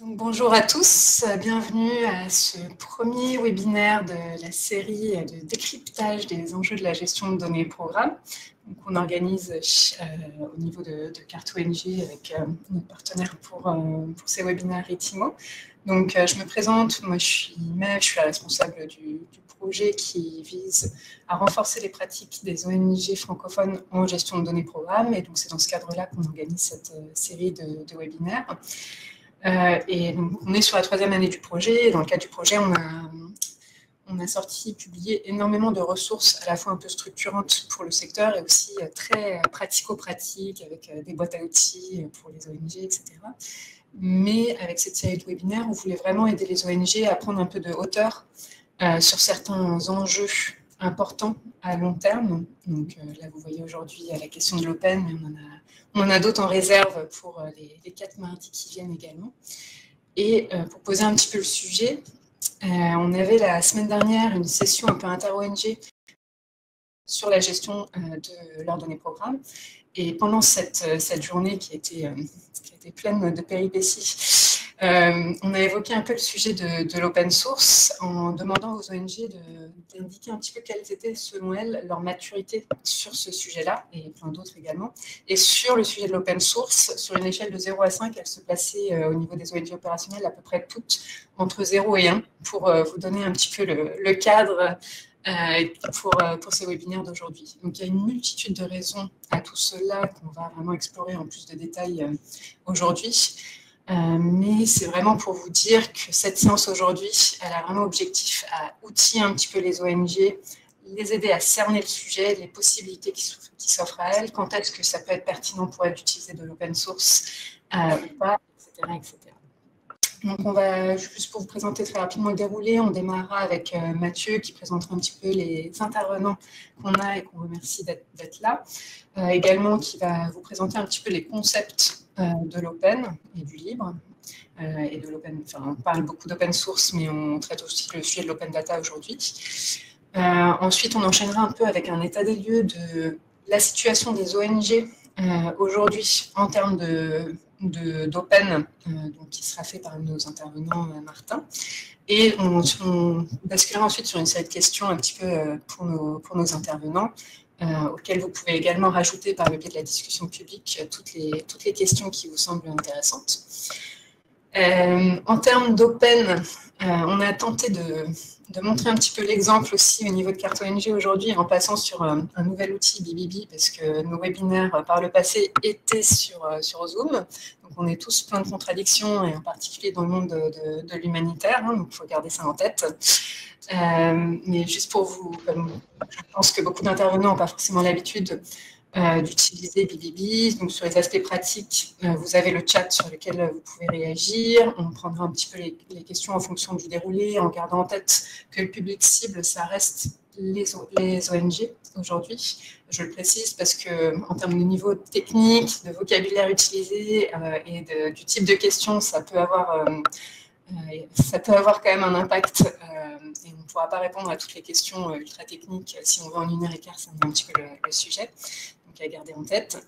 Donc, bonjour à tous, bienvenue à ce premier webinaire de la série de décryptage des enjeux de la gestion de données programme qu'on organise au niveau de CartONG avec notre partenaire pour ces webinaires Ritimo. Donc, je me présente, moi je suis la responsable du projet qui vise à renforcer les pratiques des ONG francophones en gestion de données programme et donc c'est dans ce cadre-là qu'on organise cette série de webinaires. Et donc, on est sur la 3e année du projet. Et dans le cadre du projet, on a sorti, publié énormément de ressources à la fois un peu structurantes pour le secteur et aussi très pratico-pratiques avec des boîtes à outils pour les ONG, etc. Mais avec cette série de webinaires, on voulait vraiment aider les ONG à prendre un peu de hauteur sur certains enjeux importants à long terme. Donc là, vous voyez aujourd'hui la question de l'open, mais on en a d'autres en réserve pour les 4 mardis qui viennent également. Et pour poser un petit peu le sujet, on avait la semaine dernière une session un peu inter-ONG sur la gestion de leurs données programmes. Et pendant cette journée qui a été pleine de péripéties, on a évoqué un peu le sujet de l'open source en demandant aux ONG d'indiquer un petit peu quelles étaient, selon elles, leur maturité sur ce sujet-là, et plein d'autres également. Et sur le sujet de l'open source, sur une échelle de 0 à 5, elles se plaçaient au niveau des ONG opérationnelles à peu près toutes entre 0 et 1, pour vous donner un petit peu le cadre pour ces webinaires d'aujourd'hui. Donc, il y a une multitude de raisons à tout cela qu'on va vraiment explorer en plus de détails aujourd'hui. Mais c'est vraiment pour vous dire que cette séance aujourd'hui, elle a vraiment objectif à outiller un petit peu les ONG, les aider à cerner le sujet, les possibilités qui s'offrent à elles, quand est-ce que ça peut être pertinent pour elles d'utiliser de l'open source ou pas, etc., etc. Donc on va, juste pour vous présenter très rapidement le déroulé, on démarrera avec Mathieu qui présentera un petit peu les intervenants qu'on a et qu'on remercie d'être là. Également qui va vous présenter un petit peu les concepts de l'open et du libre. Et de l'open, enfin, on parle beaucoup d'open source, mais on traite aussi le sujet de l'open data aujourd'hui. Ensuite, on enchaînera un peu avec un état des lieux de la situation des ONG aujourd'hui en termes d'open, qui sera fait par nos intervenants Martin. Et on basculera ensuite sur une série de questions un petit peu pour nos intervenants, auxquelles vous pouvez également rajouter par le biais de la discussion publique toutes les questions qui vous semblent intéressantes. En termes d'open, on a tenté de montrer un petit peu l'exemple aussi au niveau de CartONG aujourd'hui en passant sur un nouvel outil BBB parce que nos webinaires par le passé étaient sur Zoom. Donc on est tous plein de contradictions et en particulier dans le monde de l'humanitaire, hein, donc il faut garder ça en tête. Mais juste pour vous, comme je pense que beaucoup d'intervenants n'ont pas forcément l'habitude d'utiliser BBB, donc sur les aspects pratiques, vous avez le chat sur lequel vous pouvez réagir, on prendra un petit peu les questions en fonction du déroulé, en gardant en tête que le public cible, ça reste les ONG aujourd'hui. Je le précise parce que en termes de niveau technique, de vocabulaire utilisé et du type de questions, ça peut avoir quand même un impact et on ne pourra pas répondre à toutes les questions ultra techniques si on veut en 1h15, c'est un petit peu le sujet, donc à garder en tête.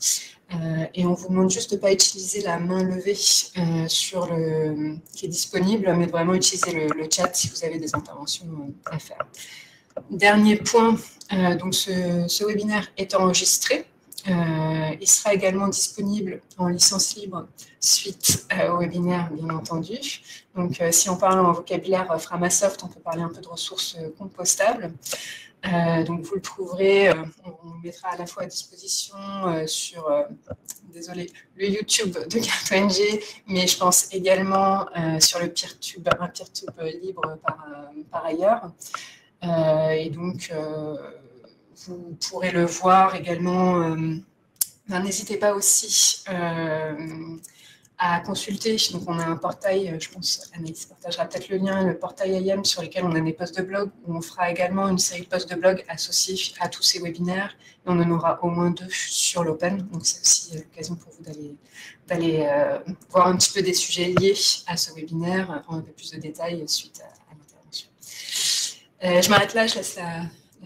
Et on vous demande juste de ne pas utiliser la main levée qui est disponible, mais de vraiment utiliser le chat si vous avez des interventions à faire. Dernier point, donc ce webinaire est enregistré. Il sera également disponible en licence libre suite au webinaire, bien entendu. Donc, si on parle en vocabulaire Framasoft, on peut parler un peu de ressources compostables. Donc, vous le trouverez, on mettra à la fois à disposition sur, désolé, le YouTube de CartONG, mais je pense également sur le Peertube, un Peertube libre par ailleurs. Et donc, vous pourrez le voir également. N'hésitez pas aussi à consulter. Donc, on a un portail, je pense, Anaïs partagera peut-être le lien, le portail IEM sur lequel on a des posts de blog, où on fera également une série de posts de blog associés à tous ces webinaires. Et on en aura au moins 2 sur l'open. Donc, c'est aussi l'occasion pour vous d'aller voir un petit peu des sujets liés à ce webinaire, en un peu plus de détails suite à l'intervention. Je m'arrête là, je laisse la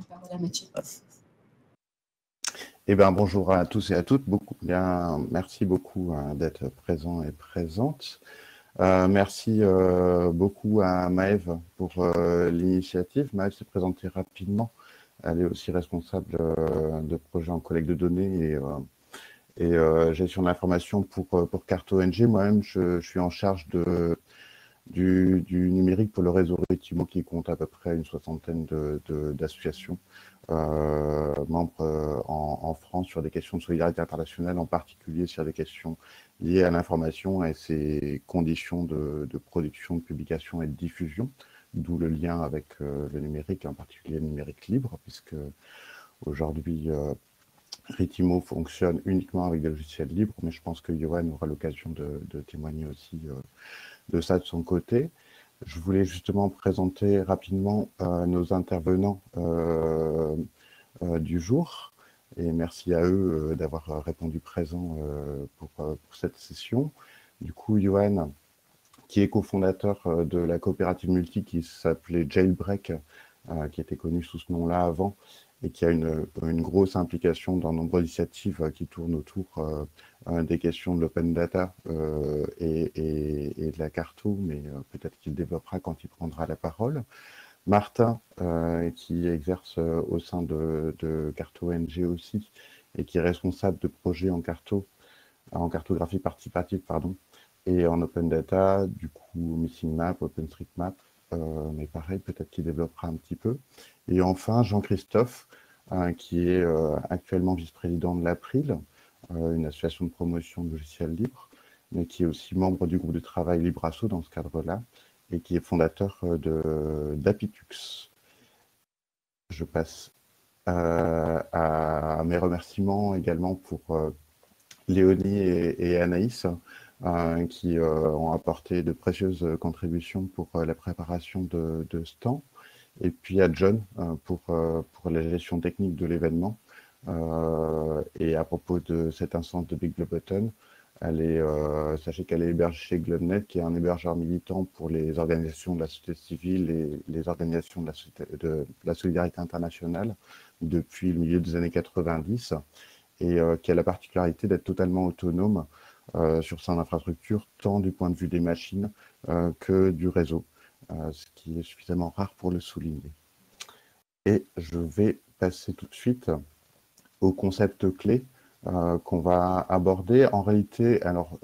parole à Mathieu. Eh bien, bonjour à tous et à toutes. Merci beaucoup d'être présents et présentes. Merci beaucoup à Maëlle pour l'initiative. Maëlle s'est présentée rapidement. Elle est aussi responsable de projets en collecte de données et gestion de l'information pour CartONG. Moi-même, je suis en charge du numérique pour le réseau Ritimo qui compte à peu près une soixantaine d'associations membres en France sur des questions de solidarité internationale, en particulier sur des questions liées à l'information et ses conditions de production, de publication et de diffusion, d'où le lien avec le numérique, en particulier le numérique libre, puisque aujourd'hui Ritimo fonctionne uniquement avec des logiciels libres, mais je pense que Yohan aura l'occasion de témoigner aussi de ça de son côté. Je voulais justement présenter rapidement nos intervenants du jour, et merci à eux d'avoir répondu présent pour cette session. Du coup, Yohan, qui est cofondateur de la coopérative multi qui s'appelait Jailbreak, qui était connue sous ce nom-là avant, et qui a une grosse implication dans nombreuses initiatives qui tournent autour des questions de l'open data et de la carto, mais peut-être qu'il développera quand il prendra la parole. Martin, qui exerce au sein de CartONG aussi, et qui est responsable de projets en cartographie participative, pardon, et en open data, du coup Missing Map, OpenStreetMap, mais pareil, peut-être qu'il développera un petit peu. Et enfin, Jean-Christophe, qui est actuellement vice-président de l'April, une association de promotion de logiciels libres, mais qui est aussi membre du groupe de travail Librasso dans ce cadre-là, et qui est fondateur d'Apitux. Je passe à mes remerciements également pour Léonie et Anaïs, qui ont apporté de précieuses contributions pour la préparation de ce temps, et puis à John pour la gestion technique de l'événement. Et à propos de cette instance de Big Blue Button, sachez qu'elle est hébergée chez Globnet, qui est un hébergeur militant pour les organisations de la société civile et les organisations de la solidarité internationale depuis le milieu des années 90, et qui a la particularité d'être totalement autonome sur son infrastructure, tant du point de vue des machines que du réseau, ce qui est suffisamment rare pour le souligner. Et je vais passer tout de suite au concept clé qu'on va aborder. En réalité, alors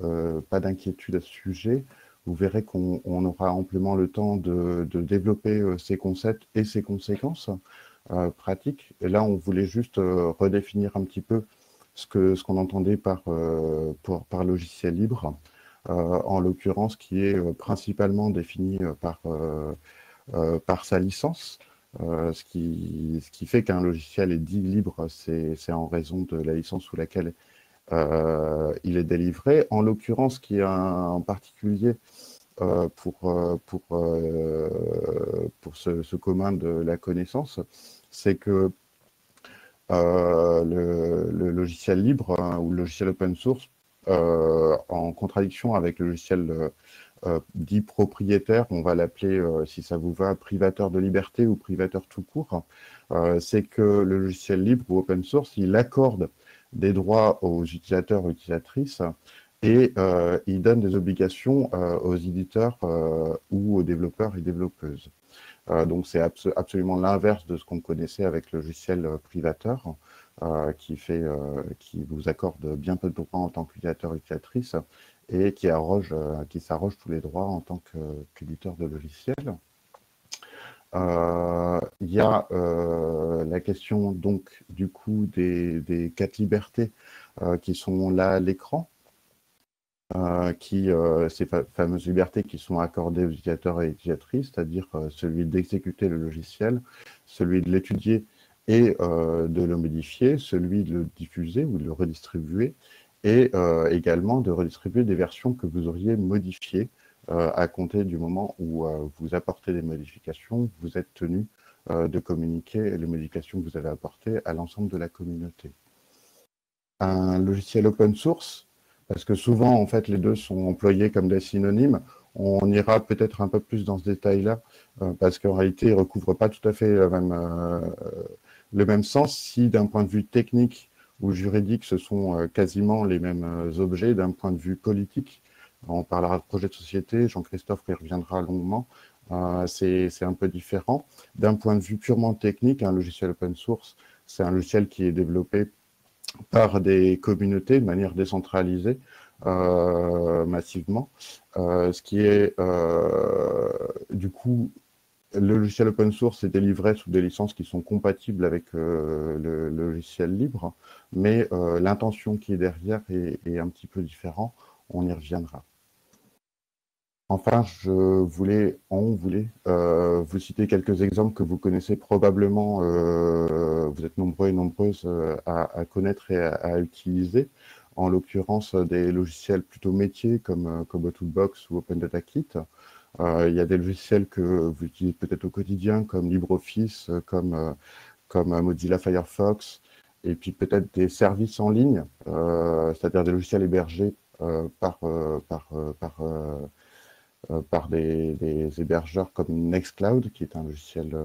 pas d'inquiétude à ce sujet, vous verrez qu'on aura amplement le temps de développer ces concepts et ses conséquences pratiques. Et là, on voulait juste redéfinir un petit peu ce qu'on entendait par logiciel libre, en l'occurrence qui est principalement défini par sa licence, ce qui fait qu'un logiciel est dit libre, c'est en raison de la licence sous laquelle il est délivré. En l'occurrence, qui est en particulier pour ce commun de la connaissance, c'est que le logiciel libre ou le logiciel open source, en contradiction avec le logiciel dit propriétaire, on va l'appeler, si ça vous va, privateur de liberté ou privateur tout court, c'est que le logiciel libre ou open source, il accorde des droits aux utilisateurs et utilisatrices, et il donne des obligations aux éditeurs ou aux développeurs et développeuses. Donc c'est absolument l'inverse de ce qu'on connaissait avec le logiciel privateur, qui vous accorde bien peu de droits en tant qu'utilisateur et utilisatrice, et qui s'arroge tous les droits en tant qu'éditeur de logiciel. Il y a la question donc du coup des quatre libertés qui sont là à l'écran. Ces fameuses libertés qui sont accordées aux utilisateurs et utilisatrices, c'est-à-dire celui d'exécuter le logiciel, celui de l'étudier et de le modifier, celui de le diffuser ou de le redistribuer, et également de redistribuer des versions que vous auriez modifiées à compter du moment où vous apportez des modifications, vous êtes tenu de communiquer les modifications que vous avez apportées à l'ensemble de la communauté. Un logiciel open source, parce que souvent, en fait, les deux sont employés comme des synonymes. On ira peut-être un peu plus dans ce détail-là, parce qu'en réalité, ils ne recouvrent pas tout à fait le même sens. Si, d'un point de vue technique ou juridique, ce sont quasiment les mêmes objets, d'un point de vue politique, On parlera de projet de société, Jean-Christophe y reviendra longuement. C'est un peu différent. D'un point de vue purement technique, un logiciel open source, c'est un logiciel qui est développé par des communautés de manière décentralisée, massivement. Ce qui est, du coup, le logiciel open source est délivré sous des licences qui sont compatibles avec le logiciel libre, mais l'intention qui est derrière est un petit peu différente. On y reviendra. Enfin, on voulait vous citer quelques exemples que vous connaissez probablement, vous êtes nombreux et nombreuses à connaître et à utiliser, en l'occurrence des logiciels plutôt métiers comme Toolbox ou Open Data Kit. Il y a des logiciels que vous utilisez peut-être au quotidien, comme LibreOffice, comme Mozilla Firefox, et puis peut-être des services en ligne, c'est-à-dire des logiciels hébergés par des hébergeurs comme Nextcloud, qui est un logiciel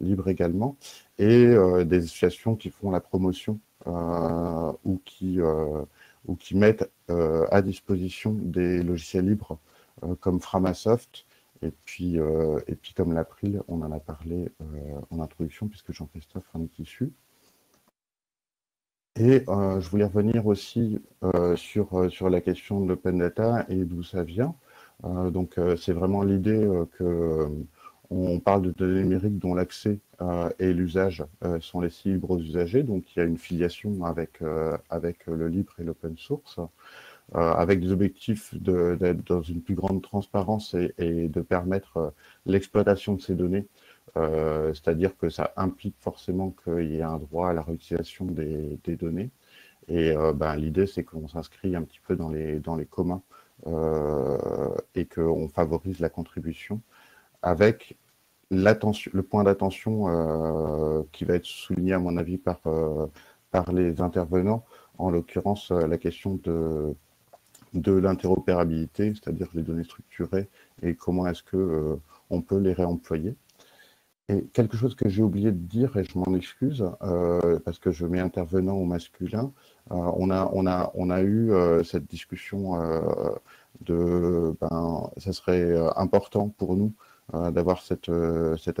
libre également, et des associations qui font la promotion ou qui mettent à disposition des logiciels libres comme Framasoft, et puis comme l'April, on en a parlé en introduction, puisque Jean-Christophe en est issu. Et je voulais revenir aussi sur la question de l'open data et d'où ça vient. Donc c'est vraiment l'idée qu'on parle de données numériques dont l'accès et l'usage sont laissés libres aux usagers. Donc il y a une filiation avec le libre et l'open source, avec des objectifs d'être dans une plus grande transparence et de permettre l'exploitation de ces données. C'est-à-dire que ça implique forcément qu'il y ait un droit à la réutilisation des données. Et l'idée, c'est qu'on s'inscrit un petit peu dans les communs et qu'on favorise la contribution avec le point d'attention qui va être souligné, à mon avis, par les intervenants, en l'occurrence la question de l'interopérabilité, c'est-à-dire les données structurées et comment est-ce que on peut les réemployer. Et quelque chose que j'ai oublié de dire, et je m'en excuse, parce que je mets intervenant au masculin, on a eu cette discussion ça serait important pour nous d'avoir cette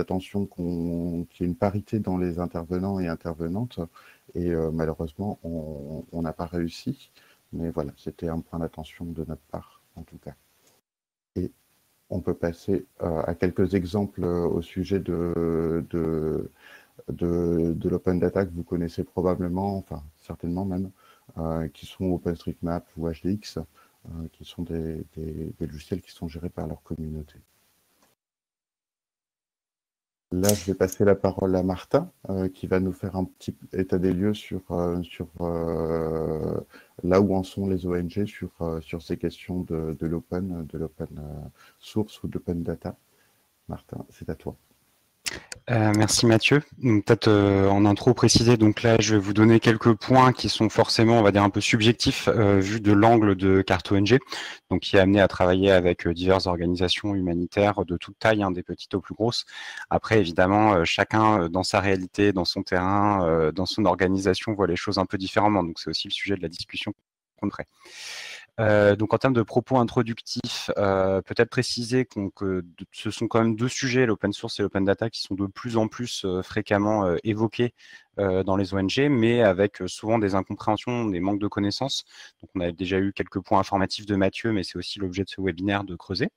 attention qu'il y ait une parité dans les intervenants et intervenantes, et malheureusement, on n'a pas réussi, mais voilà, c'était un point d'attention de notre part, en tout cas. Et on peut passer à quelques exemples au sujet de l'open data que vous connaissez probablement, enfin certainement même, qui sont OpenStreetMap ou HDX, qui sont des logiciels qui sont gérés par leur communauté. Là, je vais passer la parole à Martin, qui va nous faire un petit état des lieux sur là où en sont les ONG sur ces questions de l'open source ou de l'open data. Martin, c'est à toi. Merci Mathieu. Peut-être en intro préciser, donc là je vais vous donner quelques points qui sont forcément, on va dire, un peu subjectifs vu de l'angle de CartONG, donc qui est amené à travailler avec diverses organisations humanitaires de toute taille, hein, des petites aux plus grosses. Après évidemment, chacun dans sa réalité, dans son terrain, dans son organisation voit les choses un peu différemment, donc c'est aussi le sujet de la discussion qu'on ferait. Donc en termes de propos introductifs, peut-être préciser que ce sont quand même deux sujets, l'open source et l'open data, qui sont de plus en plus fréquemment évoqués dans les ONG, mais avec souvent des incompréhensions, des manques de connaissances. Donc on a déjà eu quelques points informatifs de Mathieu, mais c'est aussi l'objet de ce webinaire de creuser.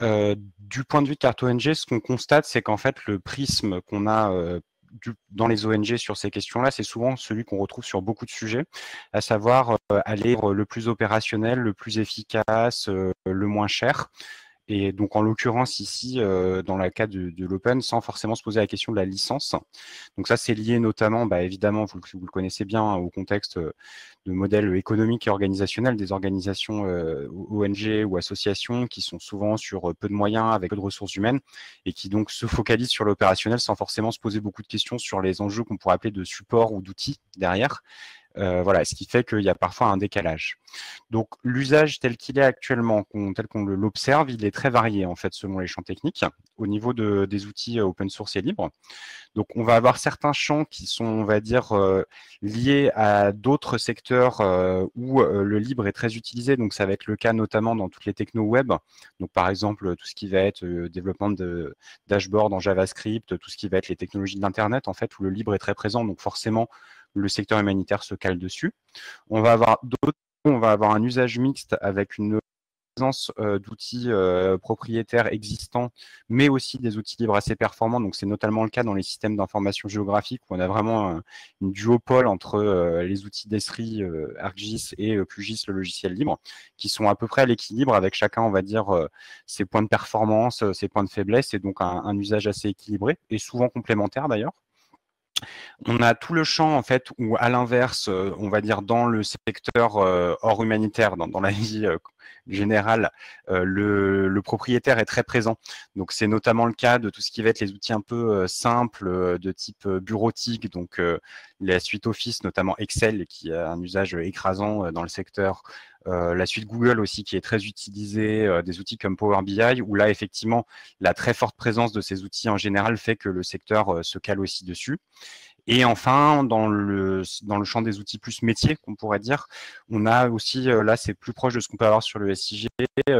Du point de vue de CartONG, ce qu'on constate, c'est qu'en fait le prisme qu'on a dans les ONG sur ces questions-là, c'est souvent celui qu'on retrouve sur beaucoup de sujets, à savoir aller le plus opérationnel, le plus efficace, le moins cher. Et donc, en l'occurrence, ici, dans le cas de l'open, sans forcément se poser la question de la licence. Donc ça, c'est lié notamment, évidemment, vous le connaissez bien, hein, au contexte de modèles économiques et organisationnels des organisations ONG ou associations qui sont souvent sur peu de moyens, avec peu de ressources humaines, et qui donc se focalisent sur l'opérationnel sans forcément se poser beaucoup de questions sur les enjeux qu'on pourrait appeler de support ou d'outils derrière. Voilà, ce qui fait qu'il y a parfois un décalage. Donc, l'usage tel qu'il est actuellement, tel qu'on l'observe, il est très varié, en fait, selon les champs techniques, au niveau des outils open source et libres. Donc, on va avoir certains champs qui sont, on va dire, liés à d'autres secteurs où le libre est très utilisé. Donc, ça va être le cas notamment dans toutes les technos web. Donc, par exemple, tout ce qui va être développement de dashboard en JavaScript, tout ce qui va être les technologies de l'Internet, en fait, où le libre est très présent. Donc, forcément, le secteur humanitaire se cale dessus. On va avoir d'autres. On va avoir un usage mixte avec une présence d'outils propriétaires existants, mais aussi des outils libres assez performants. Donc, c'est notamment le cas dans les systèmes d'information géographique où on a vraiment une duopole entre les outils d'ESRI, ArcGIS et QGIS, le logiciel libre, qui sont à peu près à l'équilibre avec chacun, on va dire, ses points de performance, ses points de faiblesse, et donc un usage assez équilibré et souvent complémentaire d'ailleurs. On a tout le champ, en fait, où, à l'inverse, on va dire dans le secteur hors humanitaire, dans la vie générale, le propriétaire est très présent. Donc, c'est notamment le cas de tout ce qui va être les outils un peu simples de type bureautique, donc la suite Office, notamment Excel, qui a un usage écrasant dans le secteur. La suite Google aussi qui est très utilisée, des outils comme Power BI, où là, effectivement, la très forte présence de ces outils en général fait que le secteur se cale aussi dessus. Et enfin, dans le champ des outils plus métiers, qu'on pourrait dire, on a aussi, là, c'est plus proche de ce qu'on peut avoir sur le SIG,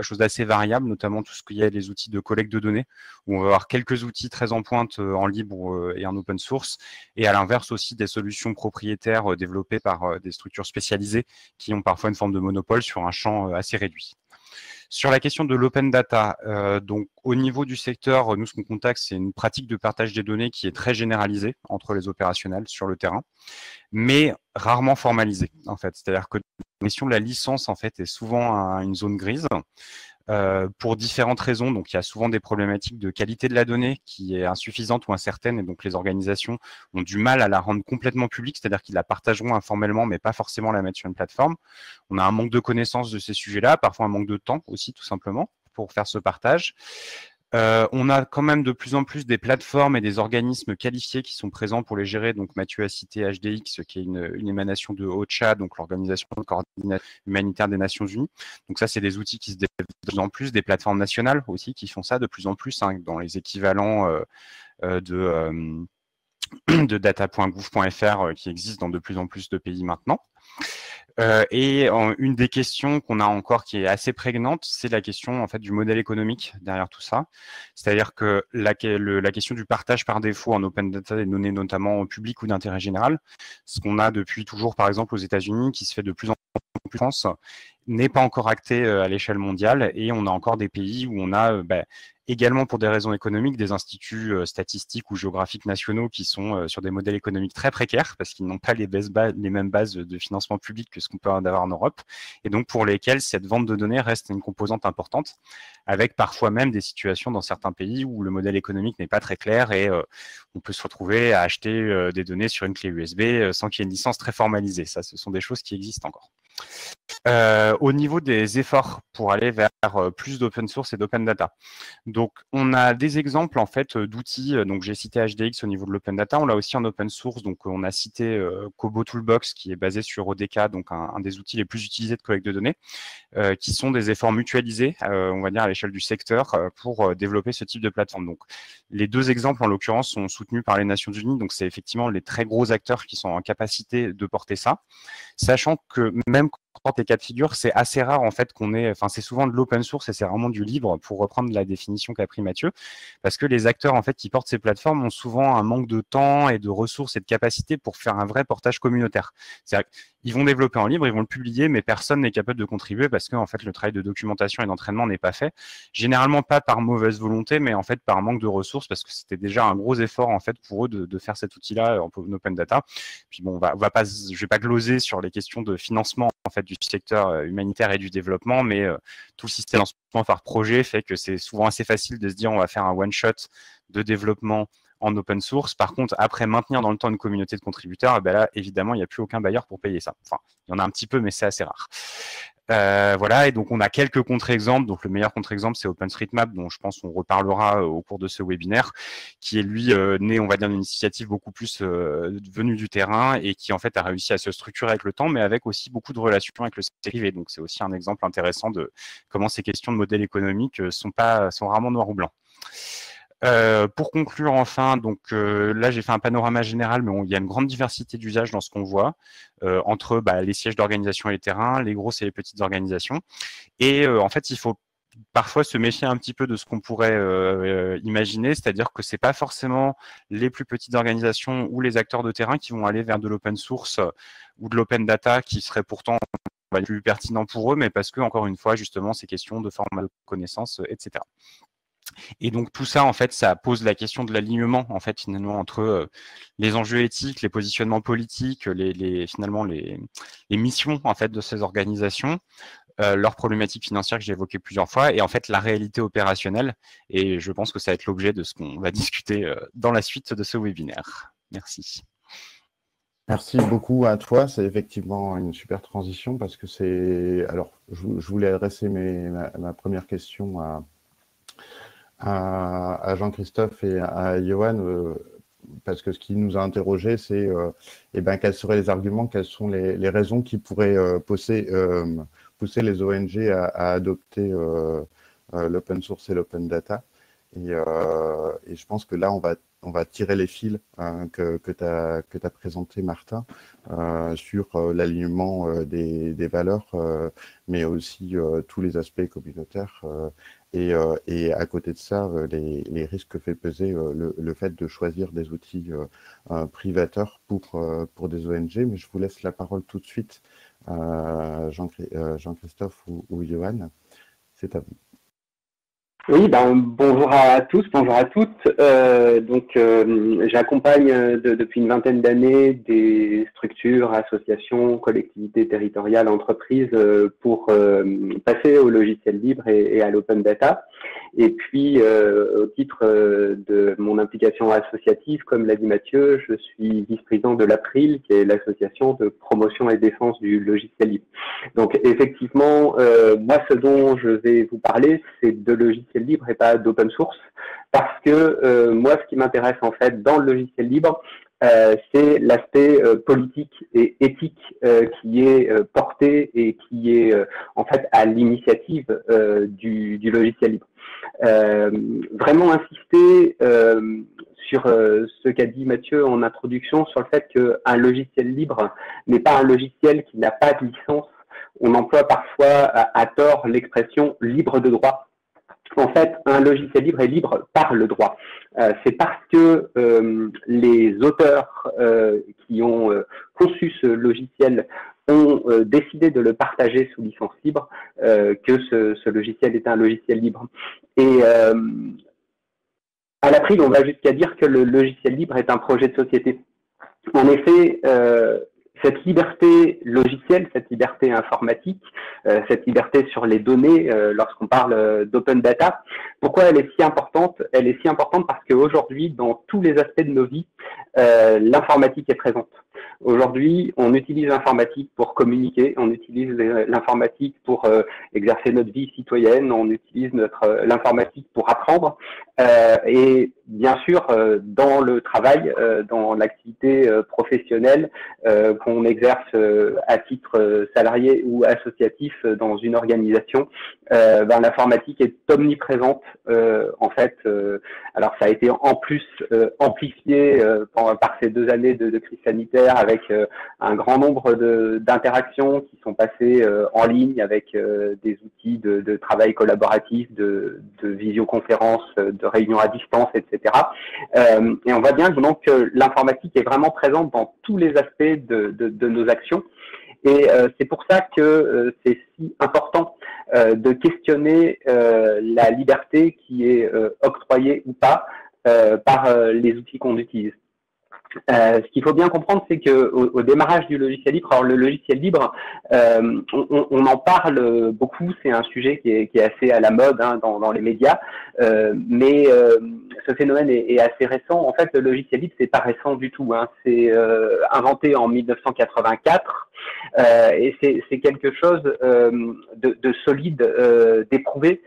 chose d'assez variable, notamment tout ce qu'il y a des outils de collecte de données, où on va avoir quelques outils très en pointe en libre et en open source, et à l'inverse aussi des solutions propriétaires développées par des structures spécialisées qui ont parfois une forme de monopole sur un champ assez réduit. Sur la question de l'open data, donc au niveau du secteur, nous, ce qu'on constate, c'est une pratique de partage des données qui est très généralisée entre les opérationnels sur le terrain, mais rarement formalisée, en fait. C'est-à-dire que la question de la licence, en fait, est souvent une zone grise. Pour différentes raisons, donc il y a souvent des problématiques de qualité de la donnée qui est insuffisante ou incertaine, et donc les organisations ont du mal à la rendre complètement publique, c'est-à-dire qu'ils la partageront informellement, mais pas forcément la mettre sur une plateforme. On a un manque de connaissances de ces sujets-là, parfois un manque de temps aussi, tout simplement, pour faire ce partage. On a quand même de plus en plus des plateformes et des organismes qualifiés qui sont présents pour les gérer. Donc, Mathieu a cité HDX, qui est une émanation de OCHA, donc l'Organisation de coordination humanitaire des Nations Unies. Donc ça, c'est des outils qui se développent de plus en plus, des plateformes nationales aussi qui font ça de plus en plus, hein, dans les équivalents de data.gouv.fr qui existent dans de plus en plus de pays maintenant. Et une des questions qu'on a encore qui est assez prégnante, c'est la question, en fait, du modèle économique derrière tout ça. C'est-à-dire que la question du partage par défaut en open data des données, notamment publiques ou d'intérêt général, ce qu'on a depuis toujours, par exemple, aux États-Unis, qui se fait de plus en plus en France, n'est pas encore acté à l'échelle mondiale, et on a encore des pays où on a... également pour des raisons économiques, des instituts statistiques ou géographiques nationaux qui sont sur des modèles économiques très précaires parce qu'ils n'ont pas les mêmes bases de financement public que ce qu'on peut avoir en Europe, et donc pour lesquels cette vente de données reste une composante importante, avec parfois même des situations dans certains pays où le modèle économique n'est pas très clair, et on peut se retrouver à acheter des données sur une clé USB sans qu'il y ait une licence très formalisée. Ça, ce sont des choses qui existent encore. Au niveau des efforts pour aller vers plus d'open source et d'open data. Donc, on a des exemples, en fait, d'outils. Donc, j'ai cité HDX au niveau de l'open data. On l'a aussi en open source. Donc, on a cité Kobo Toolbox, qui est basé sur ODK, donc un des outils les plus utilisés de collecte de données, qui sont des efforts mutualisés, on va dire, à l'échelle du secteur, pour développer ce type de plateforme. Donc, les deux exemples, en l'occurrence, sont soutenus par les Nations Unies. Donc, c'est effectivement les très gros acteurs qui sont en capacité de porter ça, sachant que même les cas de figure, c'est assez rare, en fait, qu'on ait, enfin, c'est souvent de l'open source et c'est vraiment du libre, pour reprendre la définition qu'a pris Mathieu, parce que les acteurs, en fait, qui portent ces plateformes ont souvent un manque de temps et de ressources et de capacités pour faire un vrai portage communautaire. C'est-à-dire qu'ils vont développer en libre, ils vont le publier, mais personne n'est capable de contribuer parce que, en fait, le travail de documentation et d'entraînement n'est pas fait, généralement pas par mauvaise volonté, mais en fait par manque de ressources, parce que c'était déjà un gros effort, en fait, pour eux de faire cet outil-là en open data. Puis bon, je ne vais pas gloser sur les questions de financement, en fait, du secteur humanitaire et du développement, mais tout le système par projet fait que c'est souvent assez facile de se dire on va faire un one-shot de développement en open source. Par contre, après maintenir dans le temps une communauté de contributeurs, ben là, évidemment, il n'y a plus aucun bailleur pour payer ça. Enfin, il y en a un petit peu, mais c'est assez rare. Voilà, et donc on a quelques contre-exemples. Donc le meilleur contre-exemple, c'est OpenStreetMap, dont je pense on reparlera au cours de ce webinaire, qui est lui né, on va dire, d'une initiative beaucoup plus venue du terrain et qui en fait a réussi à se structurer avec le temps, mais avec aussi beaucoup de relations avec le secteur privé. Donc c'est aussi un exemple intéressant de comment ces questions de modèle économique sont rarement noir ou blanc. Pour conclure enfin, donc là j'ai fait un panorama général, mais il y a une grande diversité d'usages dans ce qu'on voit, entre les sièges d'organisation et les terrains, les grosses et les petites organisations. Et en fait, il faut parfois se méfier un petit peu de ce qu'on pourrait imaginer, c'est-à-dire que ce n'est pas forcément les plus petites organisations ou les acteurs de terrain qui vont aller vers de l'open source ou de l'open data qui serait pourtant plus pertinent pour eux, mais parce que, encore une fois, justement, ces questions de format de connaissances, etc. Et donc tout ça, en fait, ça pose la question de l'alignement, en fait, finalement, entre les enjeux éthiques, les positionnements politiques, finalement les missions, en fait, de ces organisations, leurs problématiques financières que j'ai évoquées plusieurs fois, et en fait la réalité opérationnelle. Et je pense que ça va être l'objet de ce qu'on va discuter dans la suite de ce webinaire. Merci. Merci beaucoup à toi, c'est effectivement une super transition parce que c'est… Alors, je voulais adresser ma première question à Jean-Christophe et à Yohan, parce que ce qui nous a interrogé, c'est quels seraient les arguments, quelles sont les raisons qui pourraient pousser les ONG à adopter l'open source et l'open data. Et je pense que là, on va tirer les fils que tu as présenté, Martin, sur l'alignement des valeurs, mais aussi tous les aspects communautaires. Et à côté de ça, les risques que fait peser le fait de choisir des outils privateurs pour des ONG. Mais je vous laisse la parole tout de suite, Jean-Christophe ou Yohan. C'est à vous. Oui, bonjour à tous, bonjour à toutes. J'accompagne depuis une vingtaine d'années des structures, associations, collectivités territoriales, entreprises pour passer au logiciel libre et à l'open data. Et puis, au titre de mon implication associative, comme l'a dit Mathieu, je suis vice-président de l'April, qui est l'association de promotion et défense du logiciel libre. Donc, effectivement, moi, ce dont je vais vous parler, c'est de logiciel libre et pas d'open source, parce que moi, ce qui m'intéresse en fait dans le logiciel libre, c'est l'aspect politique et éthique qui est porté et qui est en fait à l'initiative du logiciel libre. Vraiment insister sur ce qu'a dit Mathieu en introduction, sur le fait qu'un logiciel libre n'est pas un logiciel qui n'a pas de licence. On emploie parfois à tort l'expression libre de droit. En fait, un logiciel libre est libre par le droit. C'est parce que les auteurs qui ont conçu ce logiciel ont décidé de le partager sous licence libre que ce logiciel est un logiciel libre. Et à l'April, on va jusqu'à dire que le logiciel libre est un projet de société. En effet, cette liberté logicielle, cette liberté informatique, cette liberté sur les données, lorsqu'on parle d'open data, pourquoi elle est si importante? Elle est si importante parce qu'aujourd'hui, dans tous les aspects de nos vies, l'informatique est présente. Aujourd'hui, on utilise l'informatique pour communiquer, on utilise l'informatique pour exercer notre vie citoyenne, on utilise l'informatique pour apprendre. Et bien sûr, dans le travail, dans l'activité professionnelle qu'on exerce à titre salarié ou associatif dans une organisation, l'informatique est omniprésente en fait. Alors ça a été en plus amplifié par ces 2 années de crise sanitaire, avec un grand nombre d'interactions qui sont passées en ligne, avec des outils de travail collaboratif, de visioconférence, de réunions à distance, etc. Et on voit bien donc que l'informatique est vraiment présente dans tous les aspects de nos actions. Et c'est pour ça que c'est si important de questionner la liberté qui est octroyée ou pas par les outils qu'on utilise. Ce qu'il faut bien comprendre, c'est qu'au démarrage du logiciel libre, alors le logiciel libre, on en parle beaucoup, c'est un sujet qui est assez à la mode hein, dans les médias, mais ce phénomène est assez récent. En fait, le logiciel libre, c'est pas récent du tout, hein, c'est inventé en 1984, et c'est quelque chose de solide, d'éprouvé.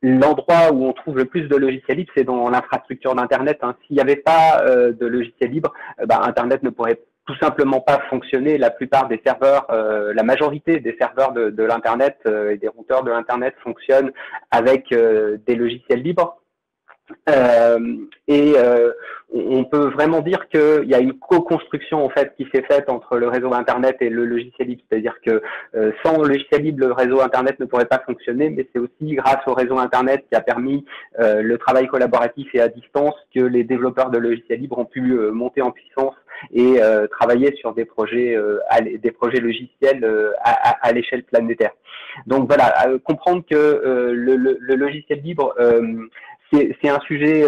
L'endroit où on trouve le plus de logiciels libres, c'est dans l'infrastructure d'Internet. Hein. S'il n'y avait pas de logiciels libres, Internet ne pourrait tout simplement pas fonctionner. La plupart des serveurs, la majorité des serveurs de l'Internet et des routeurs de l'Internet fonctionnent avec des logiciels libres. On peut vraiment dire qu'il y a une co-construction en fait qui s'est faite entre le réseau Internet et le logiciel libre, c'est-à-dire que sans le logiciel libre, le réseau Internet ne pourrait pas fonctionner, mais c'est aussi grâce au réseau Internet qui a permis le travail collaboratif et à distance que les développeurs de logiciels libres ont pu monter en puissance et travailler sur des projets logiciels à l'échelle planétaire. Donc voilà, comprendre que le logiciel libre c'est un sujet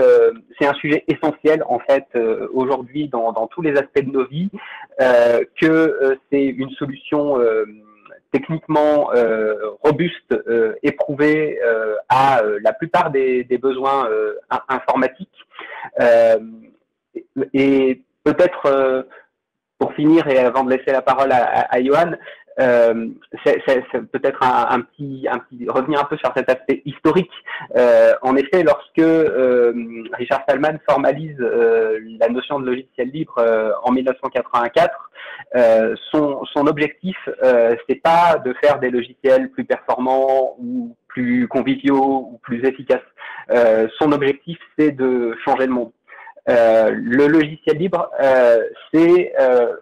essentiel en fait aujourd'hui dans tous les aspects de nos vies, que c'est une solution techniquement robuste, éprouvée à la plupart des besoins informatiques. Et peut-être pour finir et avant de laisser la parole à Yohan, c'est peut-être un petit revenir un peu sur cet aspect historique. En effet, lorsque Richard Stallman formalise la notion de logiciel libre en 1984, son objectif, c'est pas de faire des logiciels plus performants ou plus conviviaux ou plus efficaces. Son objectif, c'est de changer le monde. Le logiciel libre, c'est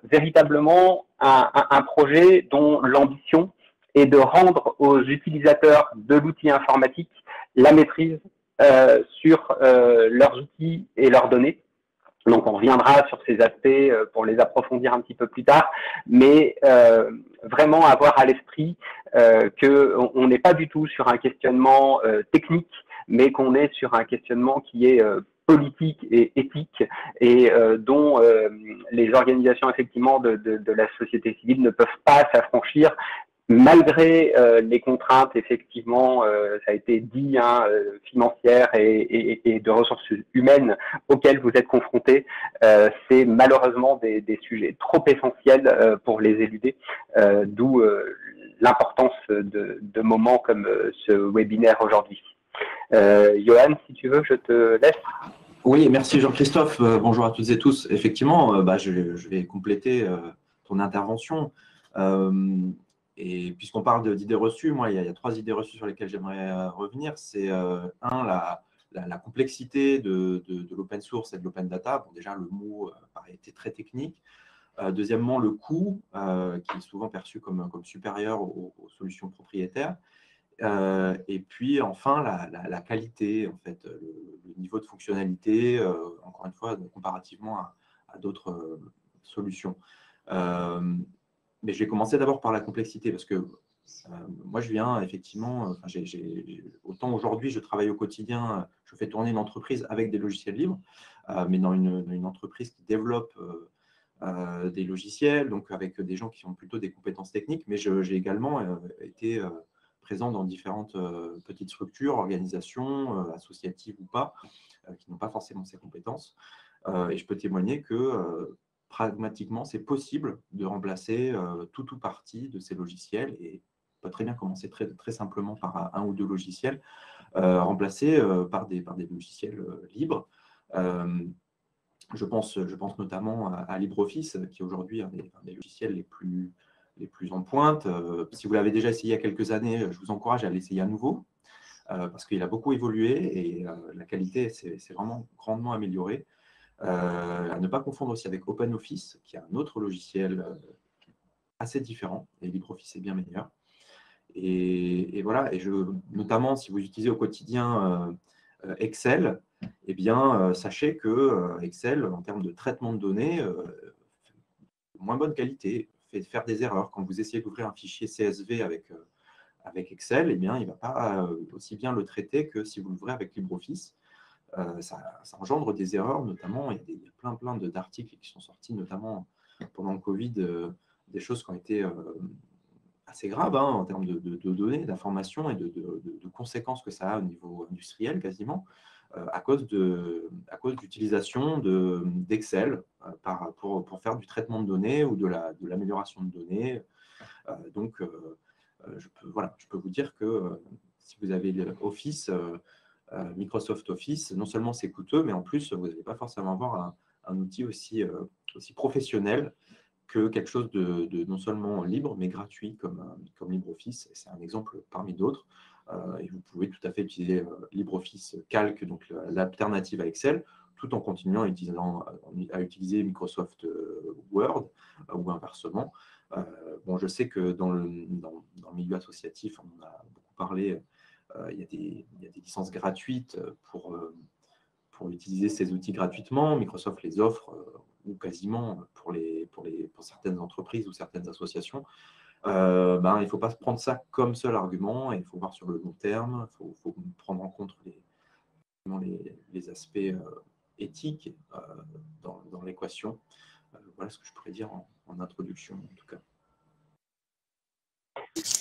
véritablement un projet dont l'ambition est de rendre aux utilisateurs de l'outil informatique la maîtrise sur leurs outils et leurs données. Donc on reviendra sur ces aspects pour les approfondir un petit peu plus tard, mais vraiment avoir à l'esprit qu'on n'est pas du tout sur un questionnement technique, mais qu'on est sur un questionnement qui est politique et éthique, et dont les organisations effectivement de la société civile ne peuvent pas s'affranchir, malgré les contraintes effectivement, ça a été dit, hein, financières et de ressources humaines auxquelles vous êtes confrontés. C'est malheureusement des sujets trop essentiels pour les éluder, d'où l'importance de moments comme ce webinaire aujourd'hui. Yohan, si tu veux, je te laisse. Oui, merci Jean-Christophe. Bonjour à toutes et tous. Effectivement, je vais compléter ton intervention. Et puisqu'on parle d'idées reçues, moi, il y a trois idées reçues sur lesquelles j'aimerais revenir. C'est un, la complexité de l'open source et de l'open data. Bon, déjà, le mot a été très technique. Deuxièmement, le coût, qui est souvent perçu comme supérieur aux solutions propriétaires. Et puis enfin la qualité, en fait, le niveau de fonctionnalité, encore une fois, comparativement à d'autres solutions. Mais je vais commencer d'abord par la complexité, parce que moi je viens effectivement, autant aujourd'hui je travaille au quotidien, je fais tourner une entreprise avec des logiciels libres, mais dans une entreprise qui développe des logiciels, donc avec des gens qui ont plutôt des compétences techniques, mais j'ai également été présent dans différentes petites structures, organisations, associatives ou pas, qui n'ont pas forcément ces compétences. Et je peux témoigner que pragmatiquement, c'est possible de remplacer tout ou partie de ces logiciels, et on peut très bien commencer très, très simplement par un ou deux logiciels, remplacés par des logiciels libres. Je pense notamment à LibreOffice, qui est aujourd'hui un des logiciels les plus en pointe. Si vous l'avez déjà essayé il y a quelques années, je vous encourage à l'essayer à nouveau, parce qu'il a beaucoup évolué et la qualité s'est vraiment grandement améliorée. À ne pas confondre aussi avec OpenOffice, qui est un autre logiciel assez différent, et LibreOffice est bien meilleur. Et voilà, notamment si vous utilisez au quotidien Excel, eh bien, sachez que Excel, en termes de traitement de données, de moins bonne qualité, fait faire des erreurs. Quand vous essayez d'ouvrir un fichier CSV avec Excel, eh bien, il ne va pas aussi bien le traiter que si vous l'ouvrez avec LibreOffice. ça engendre des erreurs, notamment, il y a plein d'articles qui sont sortis, notamment pendant le Covid, des choses qui ont été assez graves hein, en termes de données, d'informations et de conséquences que ça a au niveau industriel quasiment, à cause d'utilisation d'Excel pour faire du traitement de données ou de l'amélioration de données. Je peux vous dire que si vous avez Office, Microsoft Office, non seulement c'est coûteux, mais en plus, vous n'allez pas forcément avoir un outil aussi professionnel que quelque chose de non seulement libre, mais gratuit comme LibreOffice. C'est un exemple parmi d'autres. Et vous pouvez tout à fait utiliser LibreOffice Calc, donc l'alternative à Excel, tout en continuant à utiliser Microsoft Word ou inversement. Je sais que dans le milieu associatif, on en a beaucoup parlé, il y a des licences gratuites pour utiliser ces outils gratuitement. Microsoft les offre ou quasiment pour certaines entreprises ou certaines associations. Il ne faut pas prendre ça comme seul argument, et il faut voir sur le long terme, il faut prendre en compte les aspects éthiques dans l'équation. Voilà ce que je pourrais dire en introduction, en tout cas.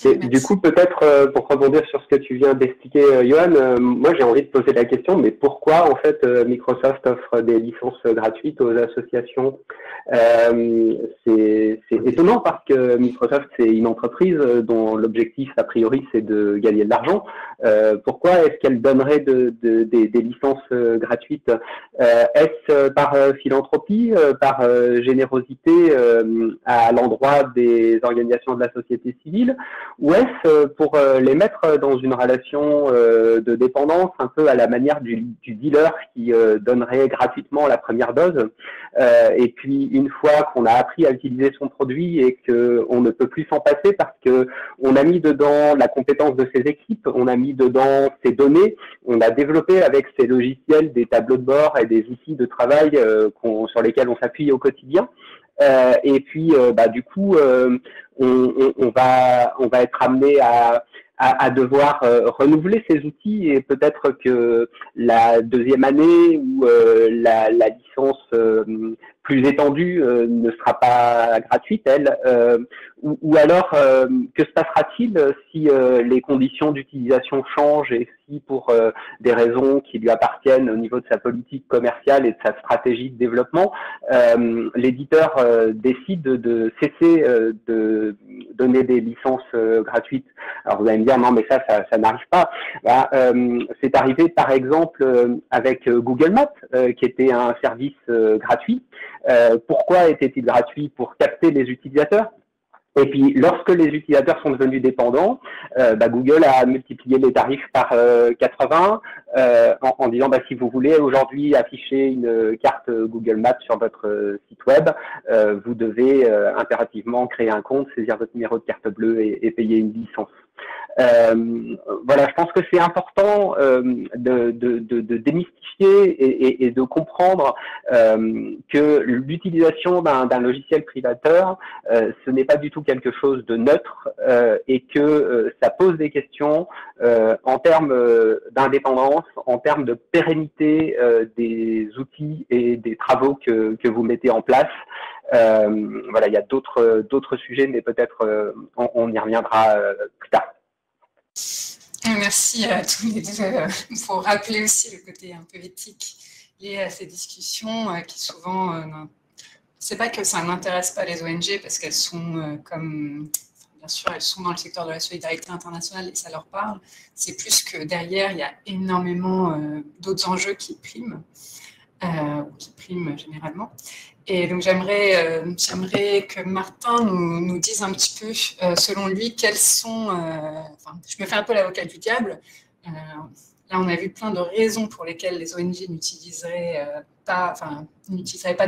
Et du coup, peut-être pour rebondir sur ce que tu viens d'expliquer, Yohan, moi j'ai envie de poser la question, mais pourquoi en fait Microsoft offre des licences gratuites aux associations? C'est étonnant parce que Microsoft c'est une entreprise dont l'objectif a priori c'est de gagner de l'argent. Pourquoi est-ce qu'elle donnerait des licences gratuites? Est-ce par philanthropie, par générosité à l'endroit des organisations de la société civile? Ou est-ce pour les mettre dans une relation de dépendance, un peu à la manière du dealer qui donnerait gratuitement la première dose, et puis une fois qu'on a appris à utiliser son produit et qu'on ne peut plus s'en passer parce qu'on a mis dedans la compétence de ses équipes, on a mis dedans ses données, on a développé avec ses logiciels des tableaux de bord et des outils de travail sur lesquels on s'appuie au quotidien. On va être amené à devoir renouveler ces outils, et peut-être que la deuxième année ou la licence plus étendue ne sera pas gratuite, elle. Ou alors, que se passera-t-il si les conditions d'utilisation changent, et si pour des raisons qui lui appartiennent au niveau de sa politique commerciale et de sa stratégie de développement, l'éditeur décide de cesser de donner des licences gratuites? Alors vous allez me dire, non mais ça n'arrive pas. C'est arrivé par exemple avec Google Maps, qui était un service gratuit. Pourquoi était-il gratuit? Pour capter les utilisateurs. Et puis, lorsque les utilisateurs sont devenus dépendants, Google a multiplié les tarifs par 80 en disant si vous voulez aujourd'hui afficher une carte Google Maps sur votre site web, vous devez impérativement créer un compte, saisir votre numéro de carte bleue et payer une licence. Je pense que c'est important de démystifier et de comprendre que l'utilisation d'un logiciel privateur, ce n'est pas du tout quelque chose de neutre, et que ça pose des questions en termes d'indépendance, en termes de pérennité des outils et des travaux que vous mettez en place. Il y a d'autres sujets, mais peut-être on y reviendra plus tard. Merci à tous les deux. Il faut rappeler aussi le côté un peu éthique lié à ces discussions qui souvent, c'est pas que ça n'intéresse pas les ONG parce qu'elles sont bien sûr, elles sont dans le secteur de la solidarité internationale et ça leur parle. C'est plus que derrière, il y a énormément d'autres enjeux qui priment généralement. Et donc, j'aimerais que Martin nous dise un petit peu, selon lui, quels sont… je me fais un peu l'avocat du diable. Là, on a vu plein de raisons pour lesquelles les ONG n'utiliseraient pas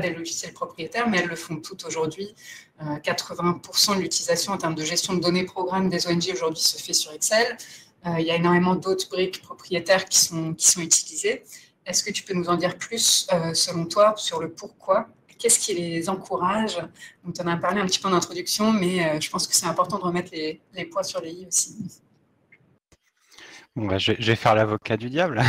des logiciels propriétaires, mais elles le font toutes aujourd'hui. 80% de l'utilisation en termes de gestion de données programmes des ONG aujourd'hui se fait sur Excel. Il y a énormément d'autres briques propriétaires qui sont utilisées. Est-ce que tu peux nous en dire plus, selon toi, sur le pourquoi? Qu'est-ce qui les encourage? On en a parlé un petit peu en introduction, mais je pense que c'est important de remettre les poids sur les i aussi. Bon, bah, je vais faire l'avocat du diable.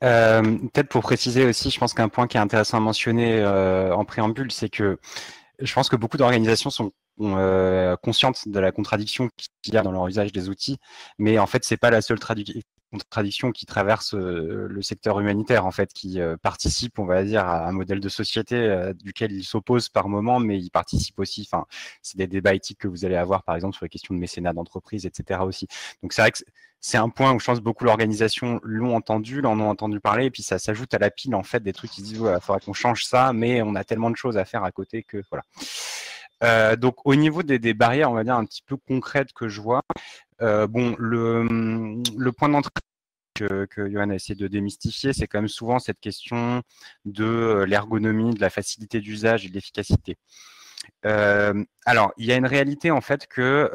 Peut-être pour préciser aussi, je pense qu'un point qui est intéressant à mentionner en préambule, c'est que je pense que beaucoup d'organisations sont conscientes de la contradiction qu'il y a dans leur usage des outils, mais en fait, c'est pas la seule contradiction qui traverse le secteur humanitaire, en fait, qui participe, on va dire, à un modèle de société duquel il s'oppose par moment, mais il participe aussi. Enfin, c'est des débats éthiques que vous allez avoir, par exemple, sur les questions de mécénat d'entreprise, etc. aussi. Donc, c'est vrai que c'est un point où je pense beaucoup l'organisation l'ont entendu, l'en ont entendu parler, et puis ça s'ajoute à la pile, en fait, des trucs qui disent, voilà, il faudra qu'on change ça, mais on a tellement de choses à faire à côté que, voilà. Donc, au niveau des barrières, on va dire, un petit peu concrètes que je vois, bon, le point d'entrée que Yohan a essayé de démystifier, c'est quand même souvent cette question de l'ergonomie, de la facilité d'usage et de l'efficacité. Alors, il y a une réalité en fait que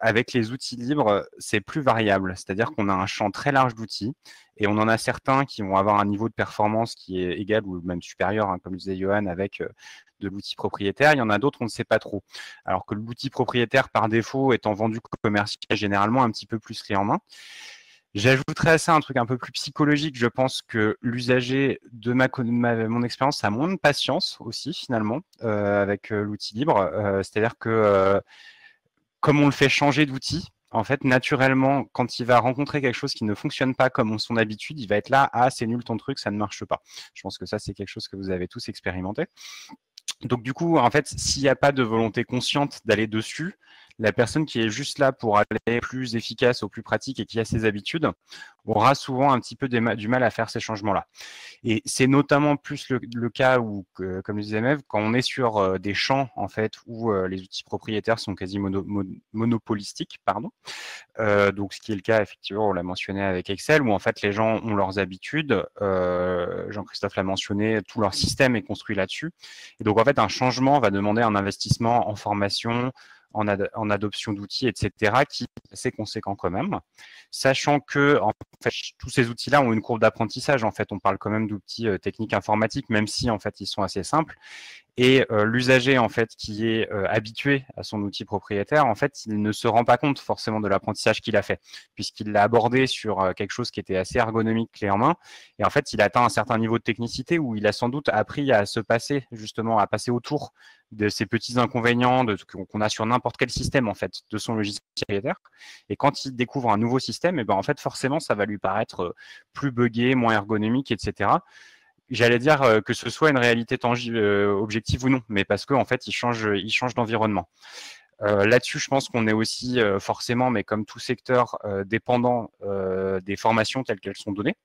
avec les outils libres, c'est plus variable. C'est-à-dire qu'on a un champ très large d'outils et on en a certains qui vont avoir un niveau de performance qui est égal ou même supérieur, hein, comme disait Yohan, avec de l'outil propriétaire. Il y en a d'autres, on ne sait pas trop. Alors que l'outil propriétaire, par défaut, étant vendu commercial, est généralement un petit peu plus clé en main. J'ajouterais à ça un truc un peu plus psychologique. Je pense que l'usager, de mon expérience, a moins de patience aussi, finalement, avec l'outil libre. C'est-à-dire que, comme on le fait changer d'outil, en fait, naturellement, quand il va rencontrer quelque chose qui ne fonctionne pas comme son habitude, il va être là, « Ah, c'est nul ton truc, ça ne marche pas. » Je pense que ça, c'est quelque chose que vous avez tous expérimenté. Donc, du coup, en fait, s'il n'y a pas de volonté consciente d'aller dessus, la personne qui est juste là pour aller plus efficace, au plus pratique et qui a ses habitudes, aura souvent un petit peu du mal à faire ces changements-là. Et c'est notamment plus le cas où, comme le disait Maëlle, quand on est sur des champs en fait où les outils propriétaires sont quasi monopolistiques, pardon. Donc, ce qui est le cas, effectivement, on l'a mentionné avec Excel, où en fait les gens ont leurs habitudes. Jean-Christophe l'a mentionné, tout leur système est construit là-dessus. Et donc, en fait, un changement va demander un investissement en formation, en adoption d'outils, etc., qui est assez conséquent quand même, sachant que en fait, tous ces outils-là ont une courbe d'apprentissage. En fait, on parle quand même d'outils techniques informatiques, même si en fait, ils sont assez simples. Et l'usager en fait, qui est habitué à son outil propriétaire, en fait, il ne se rend pas compte forcément de l'apprentissage qu'il a fait, puisqu'il l'a abordé sur quelque chose qui était assez ergonomique, clé en main. Et en fait, il atteint un certain niveau de technicité où il a sans doute appris à se passer, justement, à passer autour de ces petits inconvénients qu'on a sur n'importe quel système, en fait, de son logiciel propriétaire. Et quand il découvre un nouveau système, et ben, en fait, forcément, ça va lui paraître plus buggé, moins ergonomique, etc. J'allais dire que ce soit une réalité tangible, objective ou non, mais parce qu'en fait, il change d'environnement. Là-dessus, je pense qu'on est aussi forcément, mais comme tout secteur, dépendant des formations telles qu'elles sont données,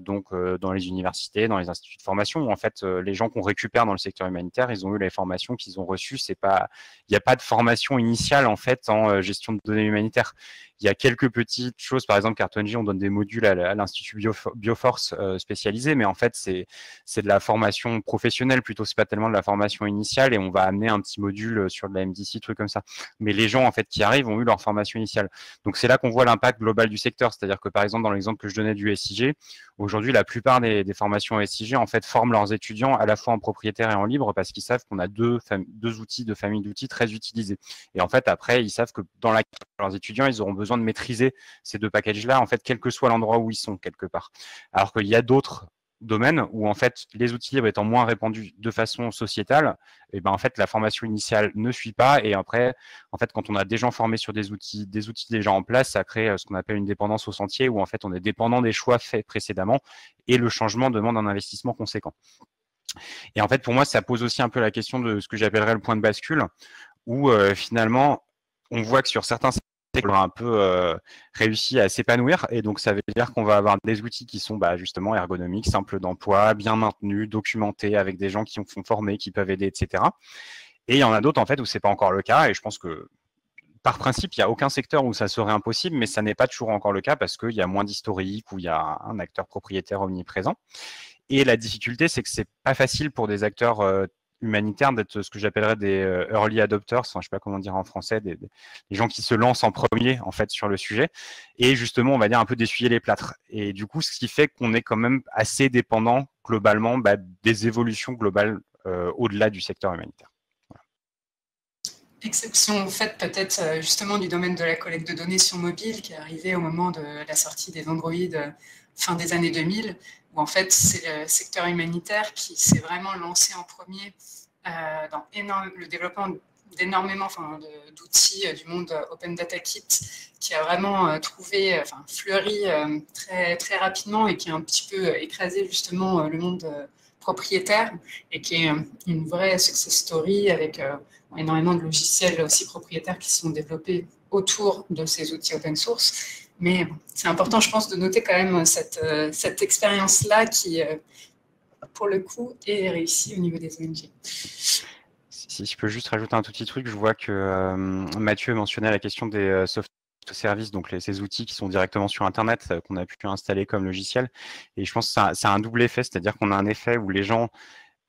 donc dans les universités, dans les instituts de formation, où en fait, les gens qu'on récupère dans le secteur humanitaire, ils ont eu les formations qu'ils ont reçues. Il n'y a pas de formation initiale en fait en gestion de données humanitaires. Il y a quelques petites choses, par exemple, CartONG, on donne des modules à l'Institut Bioforce spécialisé, mais en fait, c'est de la formation professionnelle plutôt, c'est pas tellement de la formation initiale, et on va amener un petit module sur de la MDC, trucs comme ça. Mais les gens en fait qui arrivent ont eu leur formation initiale. Donc, c'est là qu'on voit l'impact global du secteur, c'est-à-dire que, par exemple, dans l'exemple que je donnais du SIG, aujourd'hui, la plupart des formations SIG en fait forment leurs étudiants à la fois en propriétaire et en libre parce qu'ils savent qu'on a deux outils, deux familles d'outils très utilisés. Et en fait, après, ils savent que dans la carrière de leurs étudiants, ils auront besoin de maîtriser ces deux packages-là, en fait, quel que soit l'endroit où ils sont, quelque part. Alors qu'il y a d'autres domaines où, en fait, les outils libres étant moins répandus de façon sociétale, et ben, en fait, la formation initiale ne suit pas. Et après, en fait, quand on a des gens formés sur des outils déjà en place, ça crée ce qu'on appelle une dépendance au sentier où, en fait, on est dépendant des choix faits précédemment et le changement demande un investissement conséquent. Et en fait, pour moi, ça pose aussi un peu la question de ce que j'appellerais le point de bascule où, finalement, on voit que sur certains qu'on aura un peu réussi à s'épanouir, et donc ça veut dire qu'on va avoir des outils qui sont justement ergonomiques, simples d'emploi, bien maintenus, documentés, avec des gens qui sont formés, qui peuvent aider, etc. Et il y en a d'autres en fait où c'est pas encore le cas, et je pense que par principe, il n'y a aucun secteur où ça serait impossible, mais ça n'est pas toujours encore le cas parce qu'il y a moins d'historique, où il y a un acteur propriétaire omniprésent. Et la difficulté, c'est que c'est pas facile pour des acteurs humanitaire d'être ce que j'appellerais des early adopters, enfin, je ne sais pas comment dire en français, des gens qui se lancent en premier en fait sur le sujet, et justement on va dire un peu d'essuyer les plâtres. Et du coup, ce qui fait qu'on est quand même assez dépendant globalement des évolutions globales au-delà du secteur humanitaire. Voilà. exception faite peut-être justement du domaine de la collecte de données sur mobile qui est arrivée au moment de la sortie des Android fin des années 2000, où en fait c'est le secteur humanitaire qui s'est vraiment lancé en premier dans le développement d'énormément d'outils du monde Open Data Kit, qui a vraiment trouvé, fleuri très, très rapidement et qui a un petit peu écrasé justement le monde propriétaire et qui est une vraie success story avec énormément de logiciels aussi propriétaires qui sont développés autour de ces outils open source. Mais bon, c'est important, je pense, de noter quand même cette expérience-là qui, pour le coup, est réussie au niveau des ONG. Si je peux juste rajouter un tout petit truc, je vois que Mathieu mentionnait la question des soft services, donc ces outils qui sont directement sur Internet qu'on a pu installer comme logiciel. Et je pense que ça a un double effet, c'est-à-dire qu'on a un effet où les gens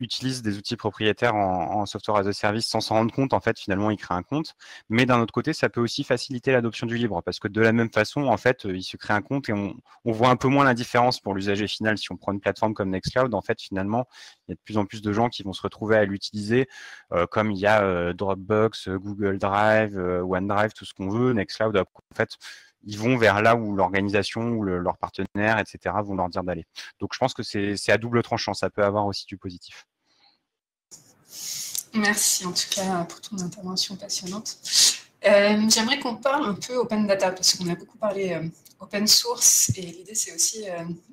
utilisent des outils propriétaires en software as a service sans s'en rendre compte. En fait, finalement, ils créent un compte. Mais d'un autre côté, ça peut aussi faciliter l'adoption du libre parce que de la même façon, en fait, ils se créent un compte et on voit un peu moins la différence pour l'usager final. Si on prend une plateforme comme Nextcloud, en fait, finalement, il y a de plus en plus de gens qui vont se retrouver à l'utiliser comme il y a Dropbox, Google Drive, OneDrive, tout ce qu'on veut. Nextcloud, en fait, ils vont vers là où l'organisation ou leurs partenaires, etc., vont leur dire d'aller. Donc, je pense que c'est à double tranchant. Ça peut avoir aussi du positif. Merci, en tout cas, pour ton intervention passionnante. J'aimerais qu'on parle un peu Open Data, parce qu'on a beaucoup parlé Open Source, et l'idée, c'est aussi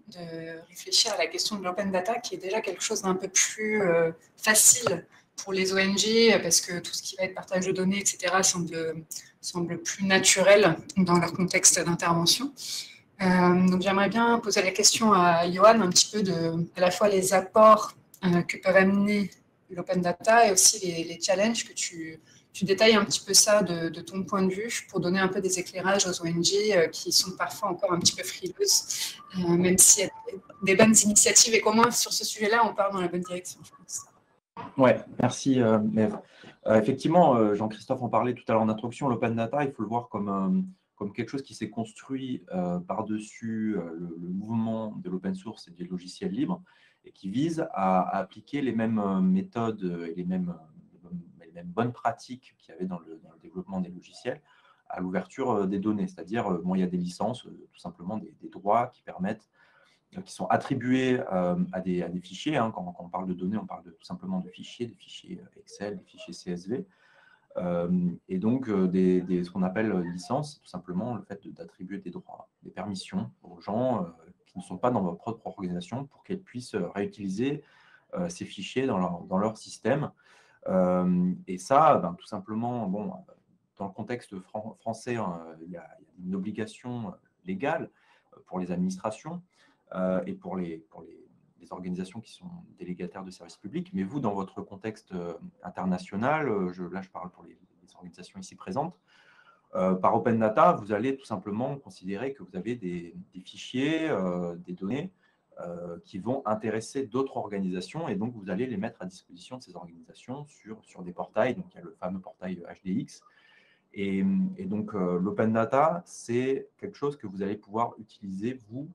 de réfléchir à la question de l'Open Data, qui est déjà quelque chose d'un peu plus facile pour les ONG, parce que tout ce qui va être partage de données, etc., semble plus naturel dans leur contexte d'intervention. Donc j'aimerais bien poser la question à Yohan un petit peu de à la fois les apports que peuvent amener l'open data et aussi les challenges que tu détailles un petit peu ça de ton point de vue pour donner un peu des éclairages aux ONG qui sont parfois encore un petit peu frileuses, même s'il y a des bonnes initiatives et qu'au moins sur ce sujet-là, on part dans la bonne direction, je pense. Ouais, merci Maëlle. Effectivement, Jean-Christophe en parlait tout à l'heure en introduction, l'open data, il faut le voir comme quelque chose qui s'est construit par-dessus le mouvement de l'open source et des logiciels libres et qui vise à appliquer les mêmes méthodes et les mêmes bonnes pratiques qu'il y avait dans le développement des logiciels à l'ouverture des données. C'est-à-dire, bon, il y a des licences, tout simplement des droits qui permettent qui sont attribués à des fichiers. Hein. Quand on parle de données, on parle tout simplement de fichiers, des fichiers Excel, des fichiers CSV. Et donc, ce qu'on appelle licences, tout simplement le fait d'attribuer des droits, des permissions aux gens qui ne sont pas dans votre propre organisation pour qu'elles puissent réutiliser ces fichiers dans leur système. Et ça, ben, tout simplement, bon, dans le contexte français, il y a une obligation légale pour les administrations, et pour les organisations qui sont délégataires de services publics. Mais vous, dans votre contexte international, là je parle pour les organisations ici présentes, par Open Data, vous allez tout simplement considérer que vous avez des fichiers, des données qui vont intéresser d'autres organisations, et donc vous allez les mettre à disposition de ces organisations sur des portails. Donc il y a le fameux portail HDX. Et donc l'Open Data, c'est quelque chose que vous allez pouvoir utiliser, vous,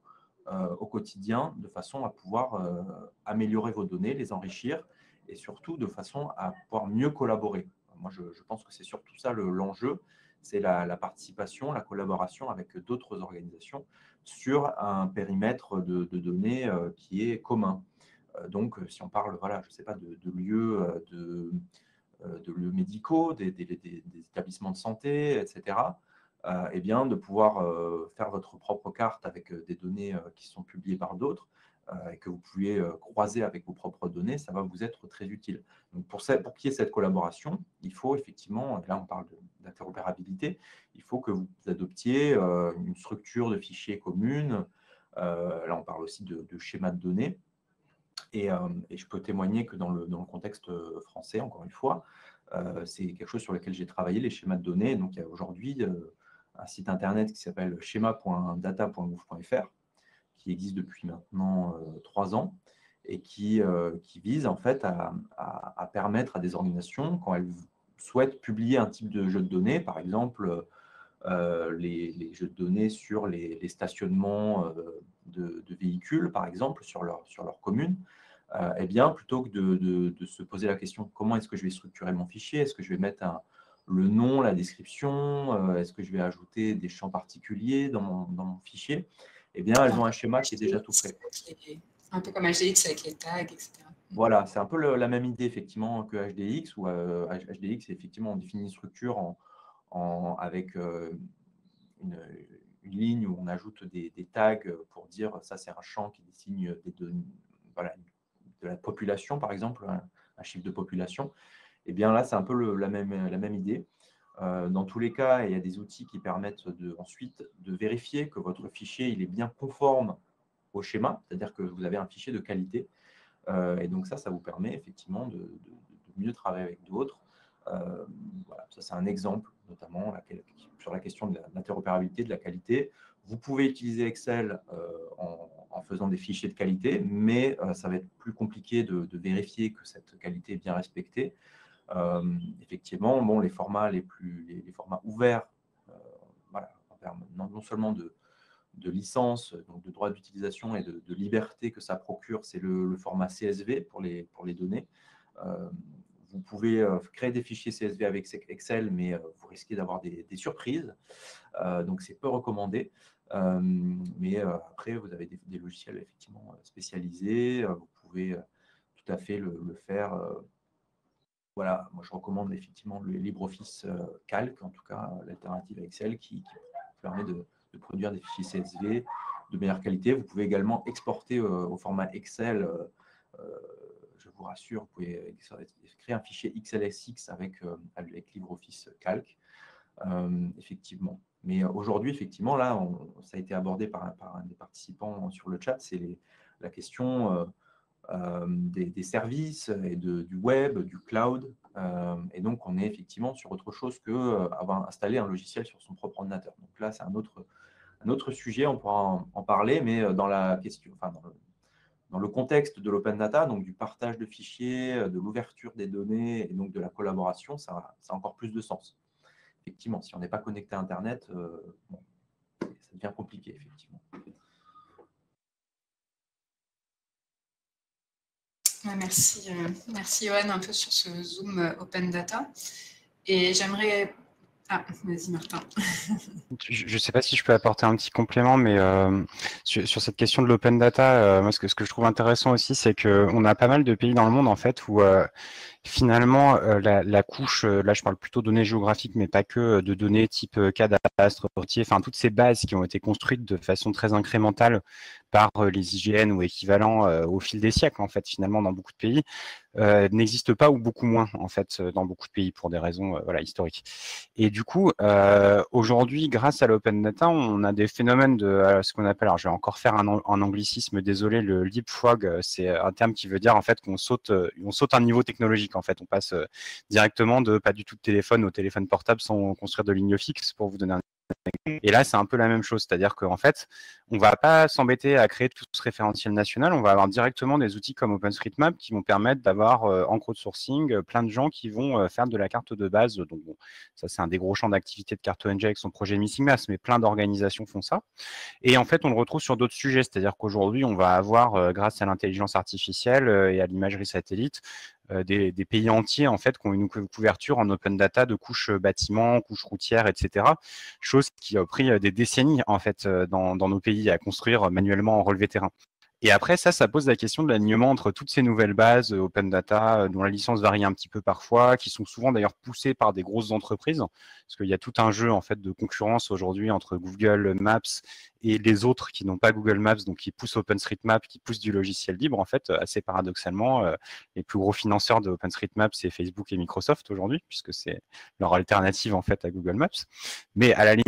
au quotidien, de façon à pouvoir améliorer vos données, les enrichir et surtout de façon à pouvoir mieux collaborer. Moi, je pense que c'est surtout ça l'enjeu, c'est la participation, la collaboration avec d'autres organisations sur un périmètre de données qui est commun. Donc, si on parle, voilà, je ne sais pas, de lieux médicaux, des établissements de santé, etc., eh bien, de pouvoir faire votre propre carte avec des données qui sont publiées par d'autres et que vous pouvez croiser avec vos propres données, ça va vous être très utile. Donc pour qu'il y ait cette collaboration, il faut effectivement, là on parle d'interopérabilité, il faut que vous adoptiez une structure de fichiers commune, là on parle aussi de schéma de données, et je peux témoigner que dans le contexte français, encore une fois, c'est quelque chose sur lequel j'ai travaillé, les schémas de données. Donc il y a aujourd'hui un site internet qui s'appelle schema.data.gouv.fr, qui existe depuis maintenant 3 ans et qui vise en fait à permettre à des organisations, quand elles souhaitent publier un type de jeu de données, par exemple les jeux de données sur les stationnements de véhicules, par exemple, sur leur commune, eh bien, plutôt que de se poser la question comment est-ce que je vais structurer mon fichier, est-ce que je vais mettre un le nom, la description, est-ce que je vais ajouter des champs particuliers dans mon fichier, eh bien, elles ont un schéma qui est déjà tout prêt. Un peu comme HDX avec les tags, etc. Voilà, c'est un peu la même idée effectivement que HDX, où HDX, effectivement, on définit une structure avec une ligne où on ajoute des tags pour dire ça, c'est un champ qui désigne voilà, de la population, par exemple, un chiffre de population. Eh bien là, c'est un peu la même idée. Dans tous les cas, il y a des outils qui permettent ensuite de vérifier que votre fichier il est bien conforme au schéma, c'est-à-dire que vous avez un fichier de qualité. Et donc ça vous permet effectivement de mieux travailler avec d'autres. Voilà, ça c'est un exemple, notamment sur la question de l'interopérabilité, de la qualité. Vous pouvez utiliser Excel en faisant des fichiers de qualité, mais ça va être plus compliqué de vérifier que cette qualité est bien respectée. Effectivement, bon, les formats les formats ouverts, voilà, en termes non seulement de licence, donc de droit d'utilisation et de liberté que ça procure, c'est le format CSV pour les données. Vous pouvez créer des fichiers CSV avec Excel, mais vous risquez d'avoir des surprises. Donc, c'est peu recommandé. Mais après, vous avez des logiciels effectivement spécialisés. Vous pouvez tout à fait le faire. Voilà, moi, je recommande effectivement le LibreOffice Calc, en tout cas l'alternative à Excel, qui permet de produire des fichiers CSV de meilleure qualité. Vous pouvez également exporter au format Excel. Je vous rassure, vous pouvez créer un fichier XLSX avec LibreOffice Calc, effectivement. Mais aujourd'hui, effectivement, là, ça a été abordé par un des participants sur le chat, c'est la question des services et du web, du cloud. Et donc, on est effectivement sur autre chose qu'avoir installé un logiciel sur son propre ordinateur. Donc là, c'est un autre sujet, on pourra en parler, mais dans la question... Enfin, dans le contexte de l'open data, donc du partage de fichiers, de l'ouverture des données et donc de la collaboration, ça a encore plus de sens. Effectivement, si on n'est pas connecté à Internet, bon, ça devient compliqué, effectivement. Merci, Yohan, un peu sur ce Zoom open data. Et j'aimerais... Ah, vas-y Martin. Je ne sais pas si je peux apporter un petit complément, mais sur cette question de l'open data, moi, ce que je trouve intéressant aussi, c'est qu'on a pas mal de pays dans le monde en fait où finalement la couche, là je parle plutôt de données géographiques, mais pas que, de données type cadastre, portier, enfin toutes ces bases qui ont été construites de façon très incrémentale par les IGN ou équivalents au fil des siècles en fait finalement dans beaucoup de pays. N'existe pas ou beaucoup moins en fait dans beaucoup de pays pour des raisons voilà, historiques. Et du coup, aujourd'hui, grâce à l'open data, on a des phénomènes de ce qu'on appelle, alors je vais encore faire un anglicisme, désolé, le leapfrog, c'est un terme qui veut dire en fait qu'on saute un niveau technologique en fait, on passe directement de pas du tout de téléphone au téléphone portable sans construire de ligne fixe pour vous donner un. Et là, c'est un peu la même chose, c'est-à-dire qu'en fait, on ne va pas s'embêter à créer tout ce référentiel national, on va avoir directement des outils comme OpenStreetMap qui vont permettre d'avoir en crowdsourcing plein de gens qui vont faire de la carte de base. Donc, bon, ça, c'est un des gros champs d'activité de CartONG avec son projet Missing Map, mais plein d'organisations font ça. Et en fait, on le retrouve sur d'autres sujets, c'est-à-dire qu'aujourd'hui, on va avoir, grâce à l'intelligence artificielle et à l'imagerie satellite, des pays entiers en fait qui ont une couverture en open data de couches bâtiments, couches routières, etc. Chose qui a pris des décennies en fait dans nos pays à construire manuellement en relevé terrain. Et après, ça pose la question de l'alignement entre toutes ces nouvelles bases open data, dont la licence varie un petit peu parfois, qui sont souvent d'ailleurs poussées par des grosses entreprises, parce qu'il y a tout un jeu en fait de concurrence aujourd'hui entre Google Maps et les autres qui n'ont pas Google Maps, donc qui poussent OpenStreetMap, qui poussent du logiciel libre. En fait, assez paradoxalement, les plus gros financeurs de OpenStreetMap, c'est Facebook et Microsoft aujourd'hui, puisque c'est leur alternative en fait à Google Maps. Mais à la limite,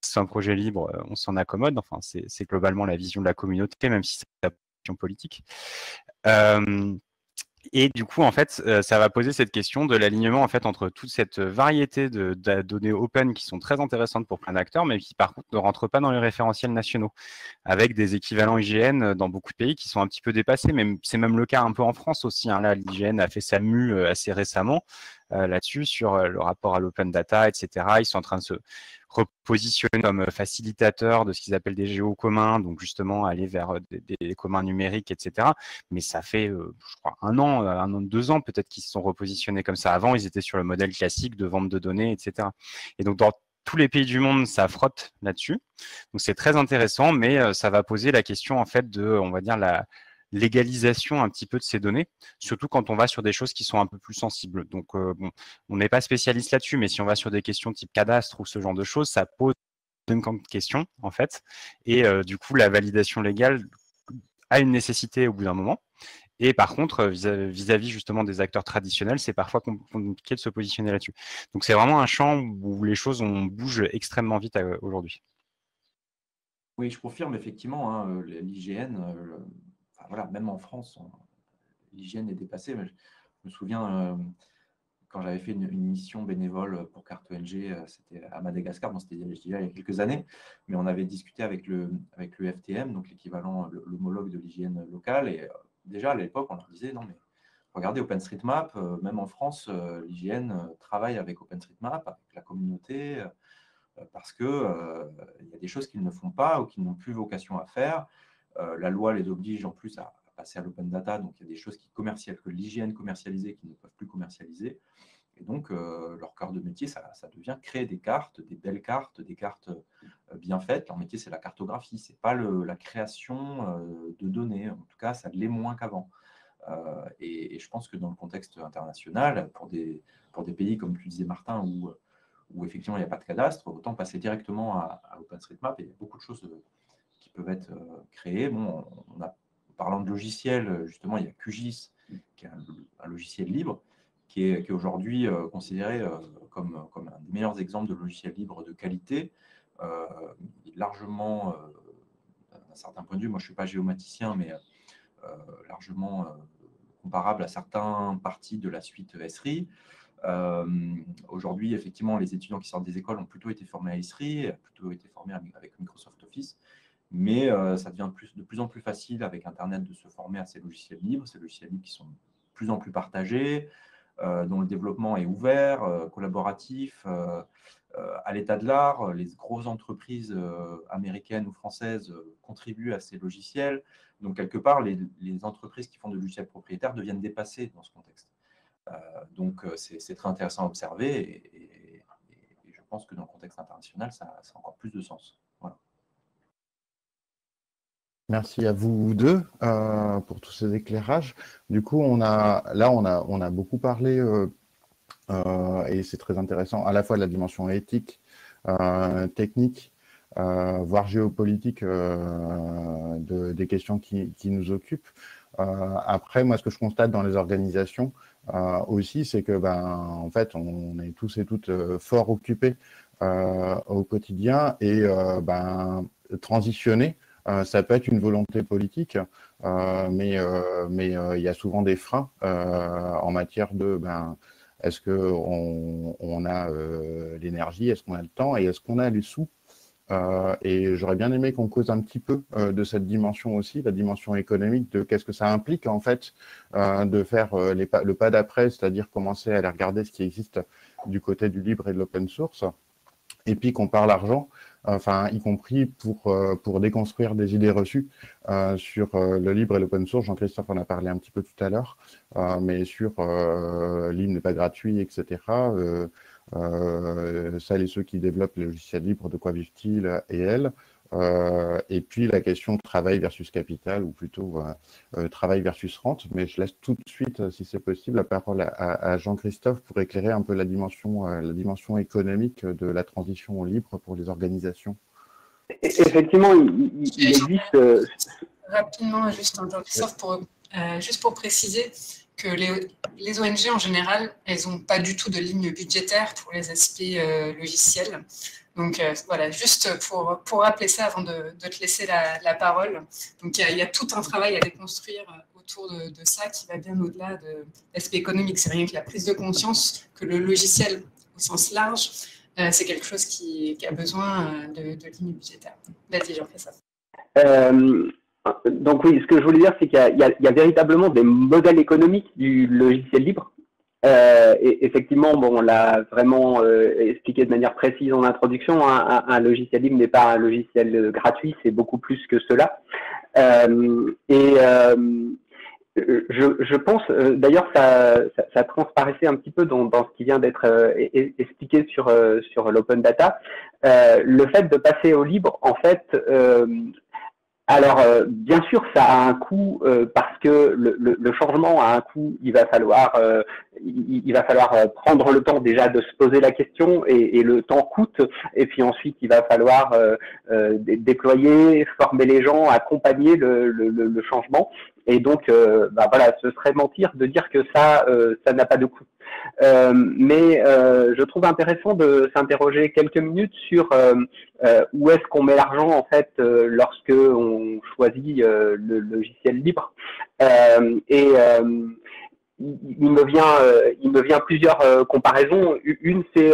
c'est un projet libre, on s'en accommode. Enfin, c'est globalement la vision de la communauté, même si c'est la vision politique. Et du coup, en fait, ça va poser cette question de l'alignement en fait entre toute cette variété de données open qui sont très intéressantes pour plein d'acteurs, mais qui par contre ne rentrent pas dans les référentiels nationaux, avec des équivalents IGN dans beaucoup de pays qui sont un petit peu dépassés. C'est même le cas un peu en France aussi, hein. Là, l'IGN a fait sa mue assez récemment, là-dessus, sur le rapport à l'open data, etc. Ils sont en train de se repositionner comme facilitateurs de ce qu'ils appellent des géos communs, donc justement aller vers des communs numériques, etc. Mais ça fait, je crois, un an, 2 ans peut-être qu'ils se sont repositionnés comme ça. Avant, ils étaient sur le modèle classique de vente de données, etc. Et donc, dans tous les pays du monde, ça frotte là-dessus. Donc, c'est très intéressant, mais ça va poser la question, en fait, de, on va dire, la légalisation un petit peu de ces données, surtout quand on va sur des choses qui sont un peu plus sensibles. Donc, bon, on n'est pas spécialiste là-dessus, mais si on va sur des questions type cadastre ou ce genre de choses, ça pose de même question, en fait. Et du coup, la validation légale a une nécessité au bout d'un moment. Et par contre, vis-à-vis justement des acteurs traditionnels, c'est parfois compliqué de se positionner là-dessus. Donc, c'est vraiment un champ où les choses bougent extrêmement vite aujourd'hui. Oui, je confirme effectivement, hein, l'IGN... Voilà, même en France, l'hygiène est dépassée. Je me souviens, quand j'avais fait une mission bénévole pour CartONG, c'était à Madagascar, bon, c'était déjà il y a quelques années, mais on avait discuté avec le FTM, donc l'équivalent, l'homologue de l'hygiène locale, et déjà à l'époque, on leur disait, non mais regardez OpenStreetMap, même en France, l'hygiène travaille avec OpenStreetMap, avec la communauté, parce qu'il y a des choses qu'ils ne font pas ou qu'ils n'ont plus vocation à faire. La loi les oblige en plus à passer à l'open data, donc il y a des choses qui que l'IGN commercialisait, qui ne peuvent plus commercialiser. Et donc, leur cœur de métier, ça devient créer des cartes, des belles cartes, des cartes bien faites. Leur métier, c'est la cartographie, c'est pas la création de données. En tout cas, ça l'est moins qu'avant. Et je pense que dans le contexte international, pour des pays, comme tu disais, Martin, où effectivement, il n'y a pas de cadastre, autant passer directement à OpenStreetMap. Et il y a beaucoup de choses... qui peuvent être créés. Bon, en parlant de logiciels, justement, il y a QGIS, qui est un logiciel libre, qui est aujourd'hui considéré comme un des meilleurs exemples de logiciel libre de qualité. Largement, d'un certain point de vue, moi je ne suis pas géomaticien, mais largement comparable à certaines parties de la suite ESRI. Aujourd'hui, effectivement, les étudiants qui sortent des écoles ont plutôt été formés à ESRI, plutôt été formés avec Microsoft Office. Mais ça devient de plus en plus facile avec Internet de se former à ces logiciels libres qui sont de plus en plus partagés, dont le développement est ouvert, collaboratif, à l'état de l'art. Les grosses entreprises américaines ou françaises contribuent à ces logiciels. Donc, quelque part, les entreprises qui font de logiciels propriétaires deviennent dépassées dans ce contexte. Donc, c'est très intéressant à observer et je pense que dans le contexte international, ça a encore plus de sens. Voilà. Merci à vous deux pour tous ces éclairages. Du coup, on a beaucoup parlé, et c'est très intéressant, à la fois de la dimension éthique, technique, voire géopolitique des questions qui nous occupent. Après, moi, ce que je constate dans les organisations aussi, c'est que, en fait, on est tous et toutes fort occupés au quotidien et transitionner. Ça peut être une volonté politique, mais il y a souvent des freins en matière de est-ce qu'on a l'énergie, est-ce qu'on a le temps et est-ce qu'on a les sous et j'aurais bien aimé qu'on cause un petit peu de cette dimension aussi, la dimension économique, de qu'est-ce que ça implique en fait de faire le pas d'après, c'est-à-dire commencer à aller regarder ce qui existe du côté du libre et de l'open source, et puis qu'on parle argent. Enfin, y compris pour déconstruire des idées reçues sur le libre et l'open source. Jean-Christophe en a parlé un petit peu tout à l'heure, mais sur l'IM n'est pas gratuit, etc. Celles et ceux qui développent les logiciels libres, de quoi vivent-ils et elles. Et puis la question de travail versus capital, ou plutôt travail versus rente. Mais je laisse tout de suite, si c'est possible, la parole à Jean-Christophe pour éclairer un peu la dimension économique de la transition au libre pour les organisations. Effectivement, il existe... Rapidement, juste Jean-Christophe, juste pour préciser que les ONG en général, elles n'ont pas du tout de ligne budgétaire pour les aspects logiciels. Donc voilà, juste pour rappeler ça avant de te laisser la parole. Donc il y a tout un travail à déconstruire autour de ça qui va bien au-delà de l'aspect économique. C'est rien que la prise de conscience que le logiciel au sens large, c'est quelque chose qui a besoin de lignes budgétaires. Vas-y, j'en fais ça. Donc oui, ce que je voulais dire, c'est qu'il y a véritablement des modèles économiques du logiciel libre Et effectivement, bon, on l'a vraiment expliqué de manière précise en introduction, hein, un logiciel libre n'est pas un logiciel gratuit, c'est beaucoup plus que cela. Je pense, d'ailleurs, ça transparaissait un petit peu dans ce qui vient d'être expliqué sur l'open data. Le fait de passer au libre, en fait, alors, bien sûr, ça a un coût parce que le changement a un coût. Il va falloir prendre le temps déjà de se poser la question, et le temps coûte. Et puis ensuite, il va falloir déployer, former les gens, accompagner le changement. Et donc, voilà, ce serait mentir de dire que ça n'a pas de coût. Mais je trouve intéressant de s'interroger quelques minutes sur où est-ce qu'on met l'argent en fait lorsque on choisit le logiciel libre. Il me vient plusieurs comparaisons. Une, c'est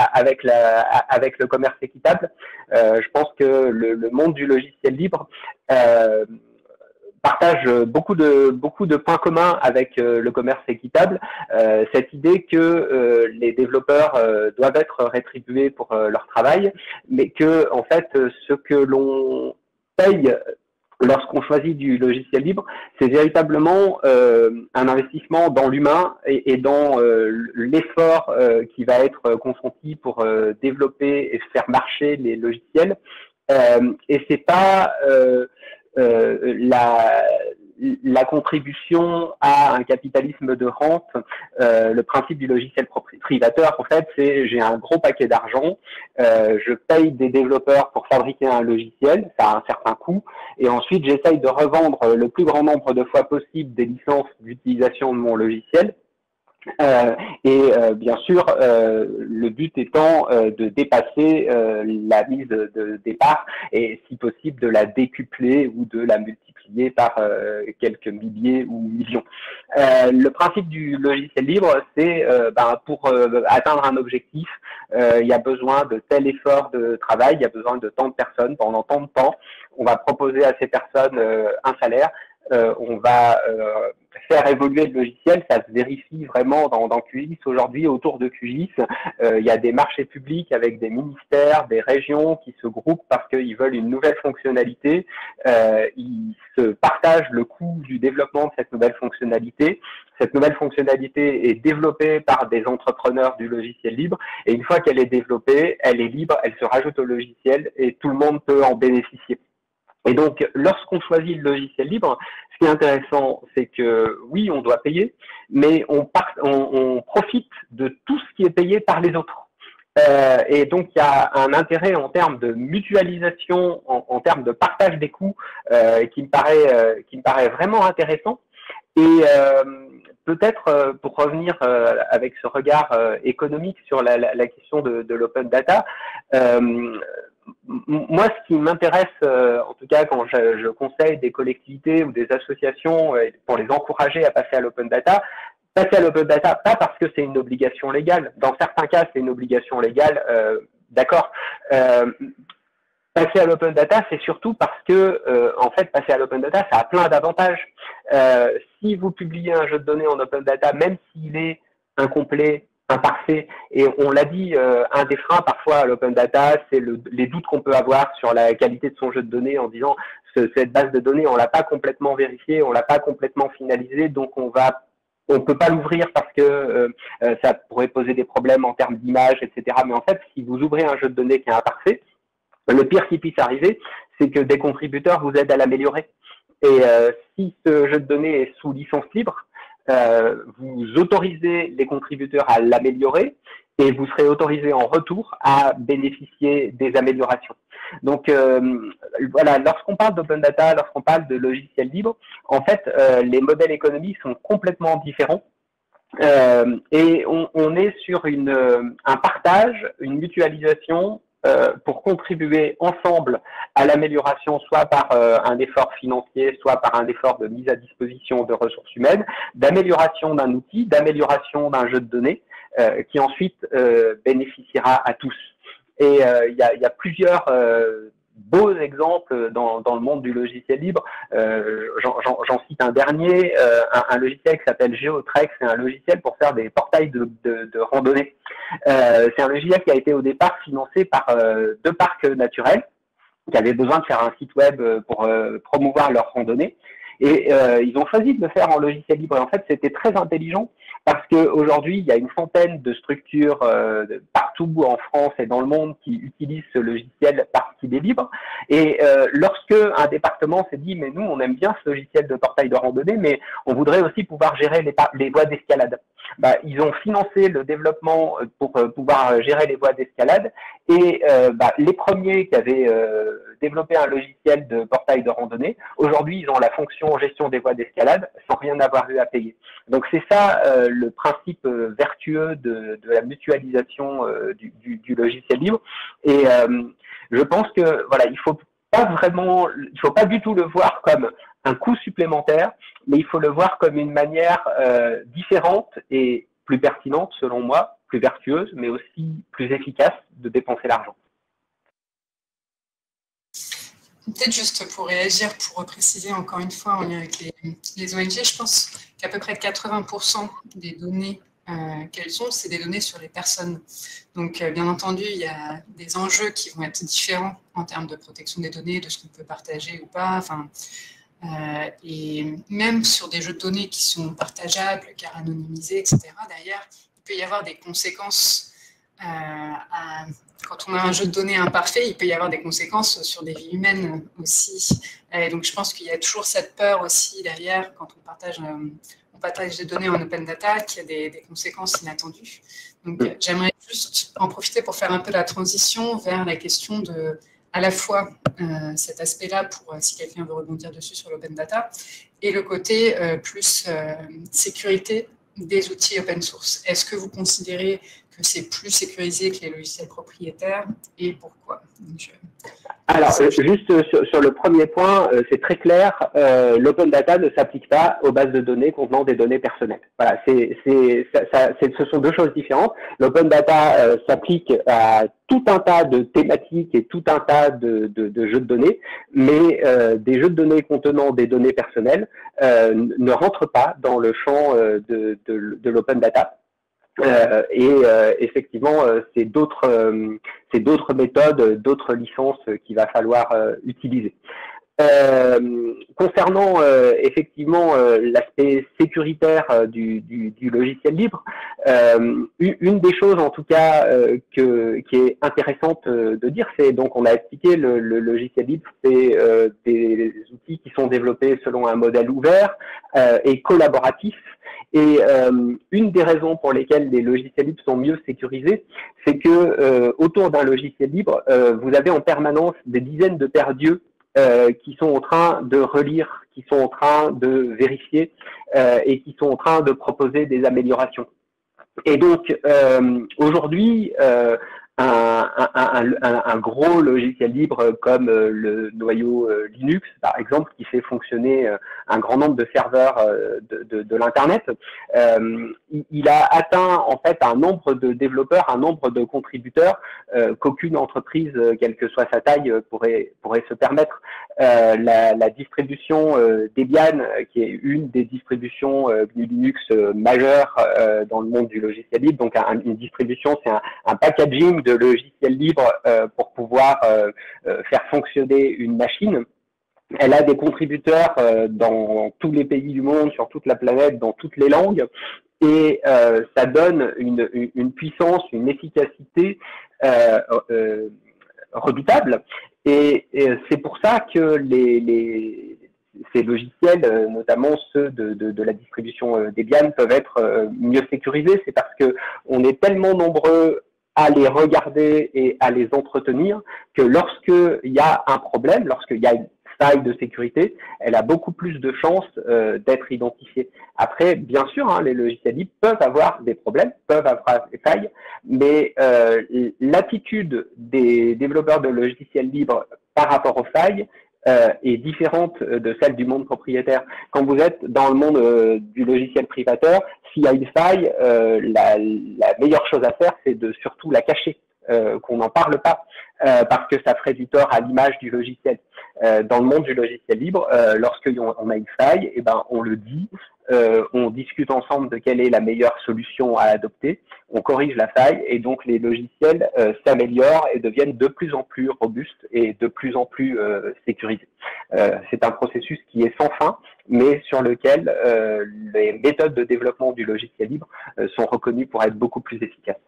avec le commerce équitable. Je pense que le monde du logiciel libre partage beaucoup de points communs avec le commerce équitable, cette idée que les développeurs doivent être rétribués pour leur travail, mais que en fait ce que l'on paye lorsqu'on choisit du logiciel libre, c'est véritablement un investissement dans l'humain et dans l'effort qui va être consenti pour développer et faire marcher les logiciels, et c'est pas la contribution à un capitalisme de rente. Le principe du logiciel privateur, en fait, c'est: j'ai un gros paquet d'argent, je paye des développeurs pour fabriquer un logiciel, ça a un certain coût, et ensuite j'essaye de revendre le plus grand nombre de fois possible des licences d'utilisation de mon logiciel. Bien sûr, le but étant de dépasser la mise de départ et, si possible, de la décupler ou de la multiplier par quelques milliers ou millions. Le principe du logiciel libre, c'est pour atteindre un objectif, il y a besoin de tel effort de travail, il y a besoin de tant de personnes pendant tant de temps. On va proposer à ces personnes un salaire. On va faire évoluer le logiciel, ça se vérifie vraiment dans QGIS. Aujourd'hui, autour de QGIS, il y a des marchés publics avec des ministères, des régions qui se groupent parce qu'ils veulent une nouvelle fonctionnalité. Ils se partagent le coût du développement de cette nouvelle fonctionnalité. Cette nouvelle fonctionnalité est développée par des entrepreneurs du logiciel libre, et une fois qu'elle est développée, elle est libre, elle se rajoute au logiciel et tout le monde peut en bénéficier. Et donc, lorsqu'on choisit le logiciel libre, ce qui est intéressant, c'est que, oui, on doit payer, mais on profite de tout ce qui est payé par les autres. Et donc, il y a un intérêt en termes de mutualisation, en termes de partage des coûts, qui me paraît vraiment intéressant. Et peut-être, pour revenir avec ce regard économique sur la question de l'open data, moi, ce qui m'intéresse, en tout cas quand je conseille des collectivités ou des associations pour les encourager à passer à l'open data, pas parce que c'est une obligation légale, dans certains cas c'est une obligation légale, d'accord, passer à l'open data, c'est surtout parce que, en fait, passer à l'open data, ça a plein d'avantages. Si vous publiez un jeu de données en open data, même s'il est incomplet, imparfait, et on l'a dit, un des freins parfois à l'open data, c'est les doutes qu'on peut avoir sur la qualité de son jeu de données en disant cette base de données, on l'a pas complètement vérifiée, on l'a pas complètement finalisée, donc on peut pas l'ouvrir parce que ça pourrait poser des problèmes en termes d'image, etc. Mais en fait, si vous ouvrez un jeu de données qui est imparfait, le pire qui puisse arriver, c'est que des contributeurs vous aident à l'améliorer. Et si ce jeu de données est sous licence libre, vous autorisez les contributeurs à l'améliorer et vous serez autorisé en retour à bénéficier des améliorations. Donc voilà, lorsqu'on parle d'open data, lorsqu'on parle de logiciels libres, en fait, les modèles économiques sont complètement différents. Et on est sur un partage, une mutualisation, pour contribuer ensemble à l'amélioration, soit par un effort financier, soit par un effort de mise à disposition de ressources humaines, d'amélioration d'un outil, d'amélioration d'un jeu de données, qui ensuite bénéficiera à tous. Et il y a plusieurs beaux exemples dans le monde du logiciel libre. J'en cite un dernier, un logiciel qui s'appelle Geotrex. C'est un logiciel pour faire des portails de randonnée. C'est un logiciel qui a été au départ financé par deux parcs naturels qui avaient besoin de faire un site web pour promouvoir leur randonnée. Et ils ont choisi de le faire en logiciel libre. Et en fait, c'était très intelligent parce qu'aujourd'hui, il y a une centaine de structures partout en France et dans le monde qui utilisent ce logiciel parce qu'il est libre. Et lorsque un département s'est dit « mais nous, on aime bien ce logiciel de portail de randonnée, mais on voudrait aussi pouvoir gérer les voies d'escalade », bah, ils ont financé le développement pour pouvoir gérer les voies d'escalade. Et les premiers qui avaient développé un logiciel de portail de randonnée, aujourd'hui, ils ont la fonction gestion des voies d'escalade sans rien avoir eu à payer. Donc, c'est ça le principe vertueux de la mutualisation du logiciel libre. Et je pense que voilà, il faut pas du tout le voir comme un coût supplémentaire, mais il faut le voir comme une manière différente et plus pertinente, selon moi, plus vertueuse, mais aussi plus efficace de dépenser l'argent. Peut-être juste pour réagir, pour préciser encore une fois, en lien avec les ONG, je pense qu'à peu près 80% des données qu'elles ont, c'est des données sur les personnes. Donc, bien entendu, il y a des enjeux qui vont être différents en termes de protection des données, de ce qu'on peut partager ou pas, enfin... et même sur des jeux de données qui sont partageables, car anonymisés, etc., derrière, il peut y avoir des conséquences. Quand on a un jeu de données imparfait, il peut y avoir des conséquences sur des vies humaines aussi. Et donc, je pense qu'il y a toujours cette peur aussi derrière, quand on partage des données en open data, qu'il y a des conséquences inattendues. Donc, j'aimerais juste en profiter pour faire un peu la transition vers la question de... à la fois cet aspect-là, pour si quelqu'un veut rebondir dessus sur l'open data, et le côté plus sécurité des outils open source. Est-ce que vous considérez que c'est plus sécurisé que les logiciels propriétaires et pourquoi? Alors, juste sur le premier point, c'est très clair, l'open data ne s'applique pas aux bases de données contenant des données personnelles. Voilà, ce sont deux choses différentes. L'open data s'applique à tout un tas de thématiques et tout un tas de jeux de données, mais des jeux de données contenant des données personnelles ne rentrent pas dans le champ de l'open data. Effectivement, c'est d'autres méthodes, d'autres licences qu'il va falloir utiliser. Concernant effectivement l'aspect sécuritaire du logiciel libre, une des choses en tout cas qui est intéressante de dire, c'est donc on a expliqué le logiciel libre, c'est des outils qui sont développés selon un modèle ouvert et collaboratif. Et une des raisons pour lesquelles les logiciels libres sont mieux sécurisés, c'est que autour d'un logiciel libre, vous avez en permanence des dizaines de paires d'yeux qui sont en train de relire, qui sont en train de vérifier et qui sont en train de proposer des améliorations. Et donc, aujourd'hui, un gros logiciel libre comme le noyau Linux, par exemple, qui fait fonctionner un grand nombre de serveurs de l'Internet, il a atteint en fait un nombre de développeurs, un nombre de contributeurs qu'aucune entreprise, quelle que soit sa taille, pourrait se permettre. La distribution Debian, qui est une des distributions GNU Linux majeures dans le monde du logiciel libre, donc une distribution, c'est un packaging de logiciels libres pour pouvoir faire fonctionner une machine. Elle a des contributeurs dans tous les pays du monde, sur toute la planète, dans toutes les langues, et ça donne une puissance, une efficacité redoutable. Et c'est pour ça que ces logiciels, notamment ceux de la distribution Debian, peuvent être mieux sécurisés. C'est parce que on est tellement nombreux à les regarder et à les entretenir, que lorsqu'il y a un problème, lorsqu'il y a une faille de sécurité, elle a beaucoup plus de chances d'être identifiée. Après, bien sûr, hein, les logiciels libres peuvent avoir des problèmes, peuvent avoir des failles, mais l'attitude des développeurs de logiciels libres par rapport aux failles est différente de celle du monde propriétaire. Quand vous êtes dans le monde du logiciel privateur, s'il y a une faille, la meilleure chose à faire, c'est de surtout la cacher. qu'on n'en parle pas, parce que ça ferait du tort à l'image du logiciel. Dans le monde du logiciel libre, lorsqu'on a une faille, eh ben, on le dit, on discute ensemble de quelle est la meilleure solution à adopter, on corrige la faille, et donc les logiciels s'améliorent et deviennent de plus en plus robustes et de plus en plus sécurisés. C'est un processus qui est sans fin, mais sur lequel les méthodes de développement du logiciel libre sont reconnues pour être beaucoup plus efficaces.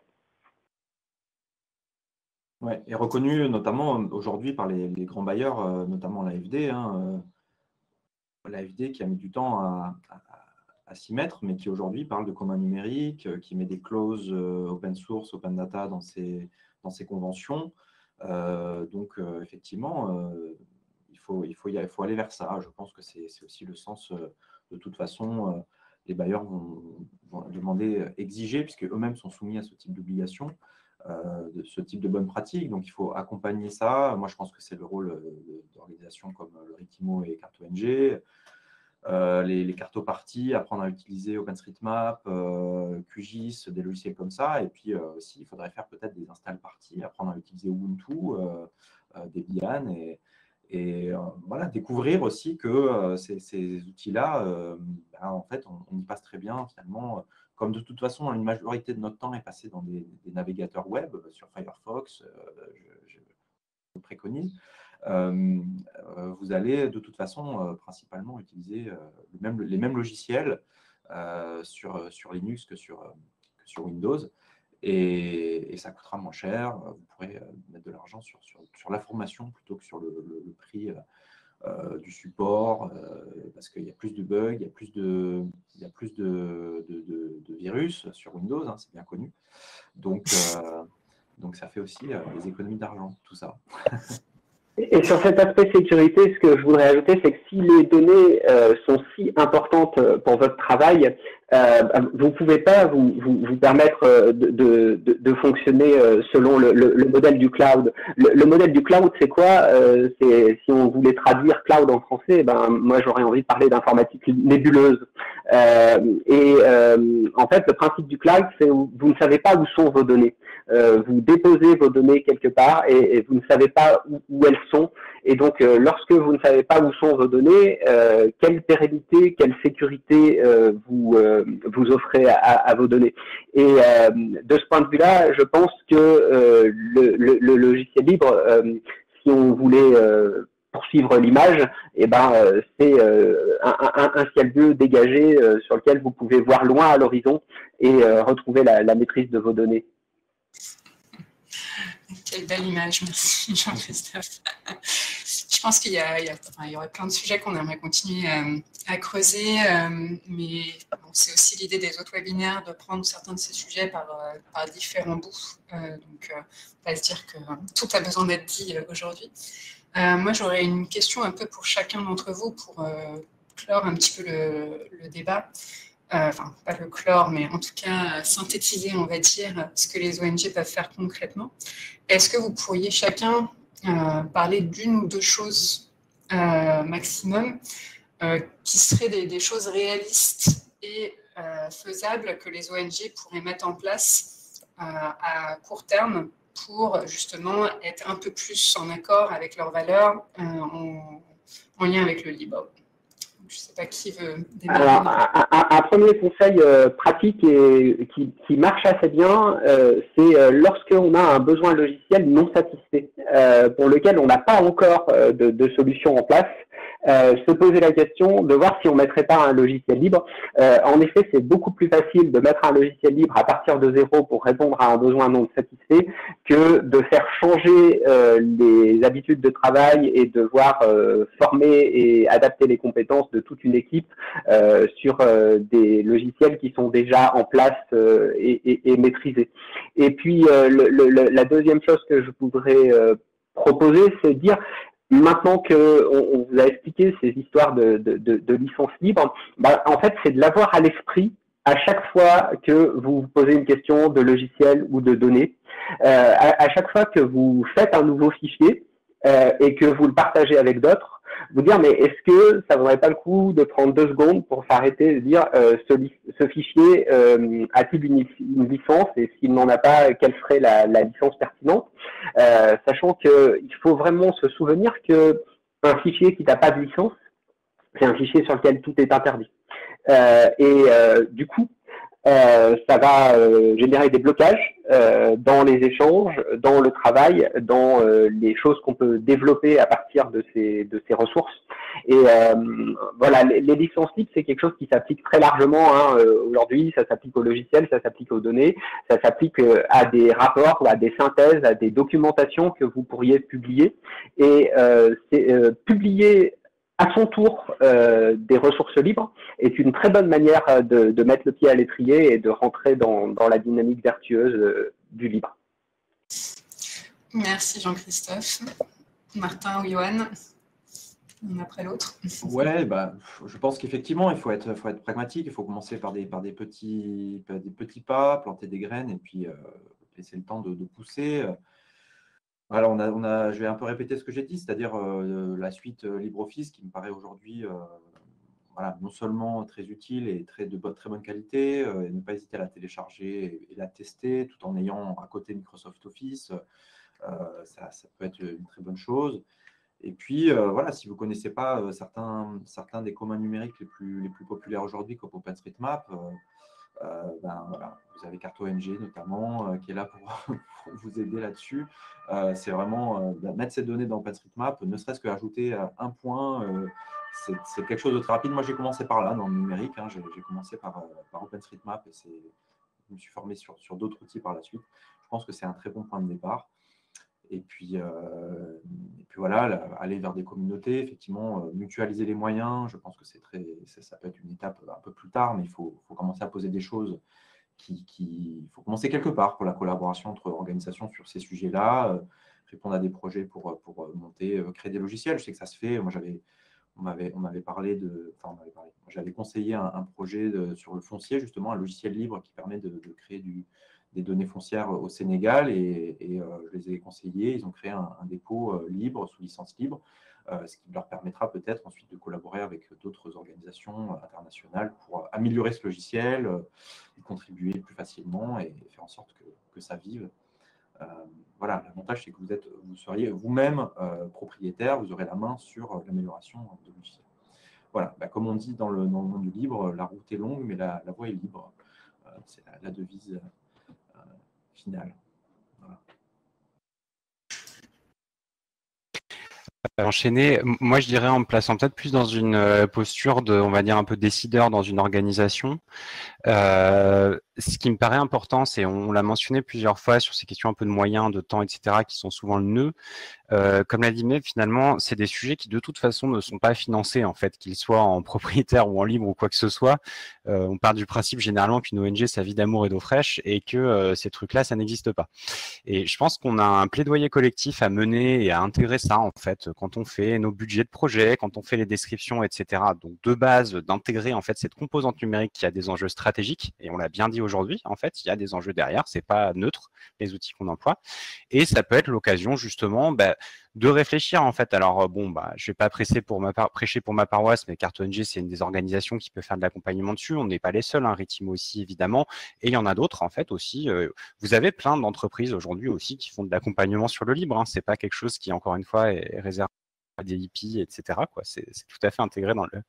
Ouais, et reconnu notamment aujourd'hui par les grands bailleurs, notamment l'AFD, hein, l'AFD qui a mis du temps à s'y mettre, mais qui aujourd'hui parle de commun numérique, qui met des clauses open source, open data dans ses conventions. Donc effectivement, il faut aller vers ça. Je pense que c'est aussi le sens. De toute façon, les bailleurs vont demander, exiger, puisque eux-mêmes sont soumis à ce type d'obligation. De ce type de bonnes pratiques, donc il faut accompagner ça. Moi, je pense que c'est le rôle d'organisations comme le Ritimo et CartONG, les cartoparties, apprendre à utiliser OpenStreetMap, QGIS, des logiciels comme ça, et puis aussi, il faudrait faire peut-être des install parties, apprendre à utiliser Ubuntu, Debian, et voilà, découvrir aussi que ces outils-là, ben, en fait, on y passe très bien finalement. Comme de toute façon, une majorité de notre temps est passée dans des navigateurs web, sur Firefox, je préconise, vous allez de toute façon principalement utiliser les mêmes logiciels sur Linux que sur Windows, et ça coûtera moins cher, vous pourrez mettre de l'argent sur la formation plutôt que sur le prix du support, parce qu'il y a plus de bugs, il y a plus de virus sur Windows, hein, c'est bien connu. Donc ça fait aussi des économies d'argent, tout ça. Et sur cet aspect sécurité, ce que je voudrais ajouter, c'est que si les données sont si importantes pour votre travail, vous ne pouvez pas vous permettre de fonctionner selon le modèle du cloud. Le modèle du cloud, c'est quoi? Si on voulait traduire cloud en français, ben, moi j'aurais envie de parler d'informatique nébuleuse. En fait, le principe du cloud, c'est vous ne savez pas où sont vos données. Vous déposez vos données quelque part et vous ne savez pas où elles sont. Et donc, lorsque vous ne savez pas où sont vos données, quelle pérennité, quelle sécurité vous offrez à vos données. Et de ce point de vue-là, je pense que le logiciel libre, si on voulait poursuivre l'image, eh ben, c'est un ciel bleu dégagé sur lequel vous pouvez voir loin à l'horizon et retrouver la maîtrise de vos données. Quelle belle image, merci Jean-Christophe. Je pense qu'il y aurait plein de sujets qu'on aimerait continuer à creuser, mais bon, c'est aussi l'idée des autres webinaires de prendre certains de ces sujets par différents bouts. Donc, on va se dire que tout a besoin d'être dit aujourd'hui. Moi, j'aurais une question un peu pour chacun d'entre vous pour clore un petit peu le débat. Enfin, pas le clore, mais en tout cas synthétiser, on va dire, ce que les ONG peuvent faire concrètement. Est-ce que vous pourriez chacun parler d'une ou deux choses maximum qui seraient des choses réalistes et faisables que les ONG pourraient mettre en place à court terme pour justement être un peu plus en accord avec leurs valeurs en lien avec le libre? Je ne sais pas qui veut démarrer. Alors, un premier conseil pratique et qui marche assez bien, c'est lorsqu'on a un besoin logiciel non satisfait, pour lequel on n'a pas encore de solution en place, se poser la question de voir si on ne mettrait pas un logiciel libre. En effet, c'est beaucoup plus facile de mettre un logiciel libre à partir de zéro pour répondre à un besoin non satisfait que de faire changer les habitudes de travail et de voir former et adapter les compétences de toute une équipe sur des logiciels qui sont déjà en place et maîtrisés. Et puis, la deuxième chose que je voudrais proposer, c'est de dire... Maintenant qu'on vous a expliqué ces histoires de licence libre, bah, en fait, c'est de l'avoir à l'esprit à chaque fois que vous posez une question de logiciel ou de données, à chaque fois que vous faites un nouveau fichier et que vous le partagez avec d'autres, vous dire, mais est-ce que ça ne vaudrait pas le coup de prendre 2 secondes pour s'arrêter et de dire ce fichier a-t-il une licence, et s'il n'en a pas, quelle serait la licence pertinente, sachant qu'il faut vraiment se souvenir qu'un fichier qui n'a pas de licence, c'est un fichier sur lequel tout est interdit. Du coup, ça va générer des blocages dans les échanges, dans le travail, dans les choses qu'on peut développer à partir de ces ressources. Et voilà, les licences libres, c'est quelque chose qui s'applique très largement, hein. Aujourd'hui, ça s'applique aux logiciels, ça s'applique aux données, ça s'applique à des rapports, à des synthèses, à des documentations que vous pourriez publier. Et publier à son tour des ressources libres est une très bonne manière de mettre le pied à l'étrier et de rentrer dans la dynamique vertueuse du libre. Merci Jean-Christophe. Martin ou Yohan, l'un après l'autre. Ouais, bah, je pense qu'effectivement, il faut être pragmatique, il faut commencer par des petits pas, planter des graines et puis laisser le temps de pousser. Alors, je vais un peu répéter ce que j'ai dit, c'est-à-dire la suite LibreOffice qui me paraît aujourd'hui voilà, non seulement très utile et de très bonne qualité, et ne pas hésiter à la télécharger et la tester tout en ayant à côté Microsoft Office, ça peut être une très bonne chose. Et puis, voilà, si vous ne connaissez pas certains des communs numériques les plus populaires aujourd'hui comme OpenStreetMap, ben, voilà, vous avez CartONG notamment qui est là pour vous aider là-dessus. C'est vraiment mettre ces données dans OpenStreetMap, ne serait-ce qu'ajouter un point, c'est quelque chose de très rapide. Moi, j'ai commencé par là, dans le numérique, hein, j'ai commencé par OpenStreetMap et je me suis formé sur d'autres outils par la suite. Je pense que c'est un très bon point de départ. Et puis voilà, aller vers des communautés, effectivement, mutualiser les moyens, je pense que ça peut être une étape un peu plus tard, mais il faut commencer à poser des choses il faut commencer quelque part pour la collaboration entre organisations sur ces sujets-là, répondre à des projets pour monter, créer des logiciels. Je sais que ça se fait, moi j'avais conseillé un projet sur le foncier, justement, un logiciel libre qui permet de créer des données foncières au Sénégal et je les ai conseillés, ils ont créé un dépôt libre, sous licence libre, ce qui leur permettra peut-être ensuite de collaborer avec d'autres organisations internationales pour améliorer ce logiciel, y contribuer plus facilement et faire en sorte que ça vive. Voilà, l'avantage c'est que vous seriez vous-même propriétaire, vous aurez la main sur l'amélioration de logiciel. Voilà, bah, comme on dit dans le monde du libre, la route est longue mais la voie est libre. C'est la devise finale. Voilà. Enchaîner, moi je dirais en me plaçant peut-être plus dans une posture de, on va dire, un peu décideur dans une organisation. Ce qui me paraît important, c'est, on l'a mentionné plusieurs fois sur ces questions un peu de moyens, de temps, etc., qui sont souvent le nœud. Comme l'a dit Maëlle, finalement, c'est des sujets qui de toute façon ne sont pas financés, en fait, qu'ils soient en propriétaire ou en libre ou quoi que ce soit. On part du principe généralement qu'une ONG, ça vit d'amour et d'eau fraîche et que ces trucs-là, ça n'existe pas. Et je pense qu'on a un plaidoyer collectif à mener et à intégrer ça, en fait, quand on fait nos budgets de projet, quand on fait les descriptions, etc. Donc, de base, d'intégrer, en fait, cette composante numérique qui a des enjeux stratégiques, et on l'a bien dit aujourd'hui, en fait, il y a des enjeux derrière, c'est pas neutre, les outils qu'on emploie, et ça peut être l'occasion, justement, bah, de réfléchir, en fait. Alors, bon, bah, je vais pas prêcher pour ma paroisse, mais CartONG, c'est une des organisations qui peut faire de l'accompagnement dessus. On n'est pas les seuls, hein, Ritimo aussi, évidemment, et il y en a d'autres, en fait, aussi. Vous avez plein d'entreprises aujourd'hui aussi qui font de l'accompagnement sur le libre, hein. C'est pas quelque chose qui, encore une fois, est réservé à des hippies, etc., quoi. C'est tout à fait intégré dans le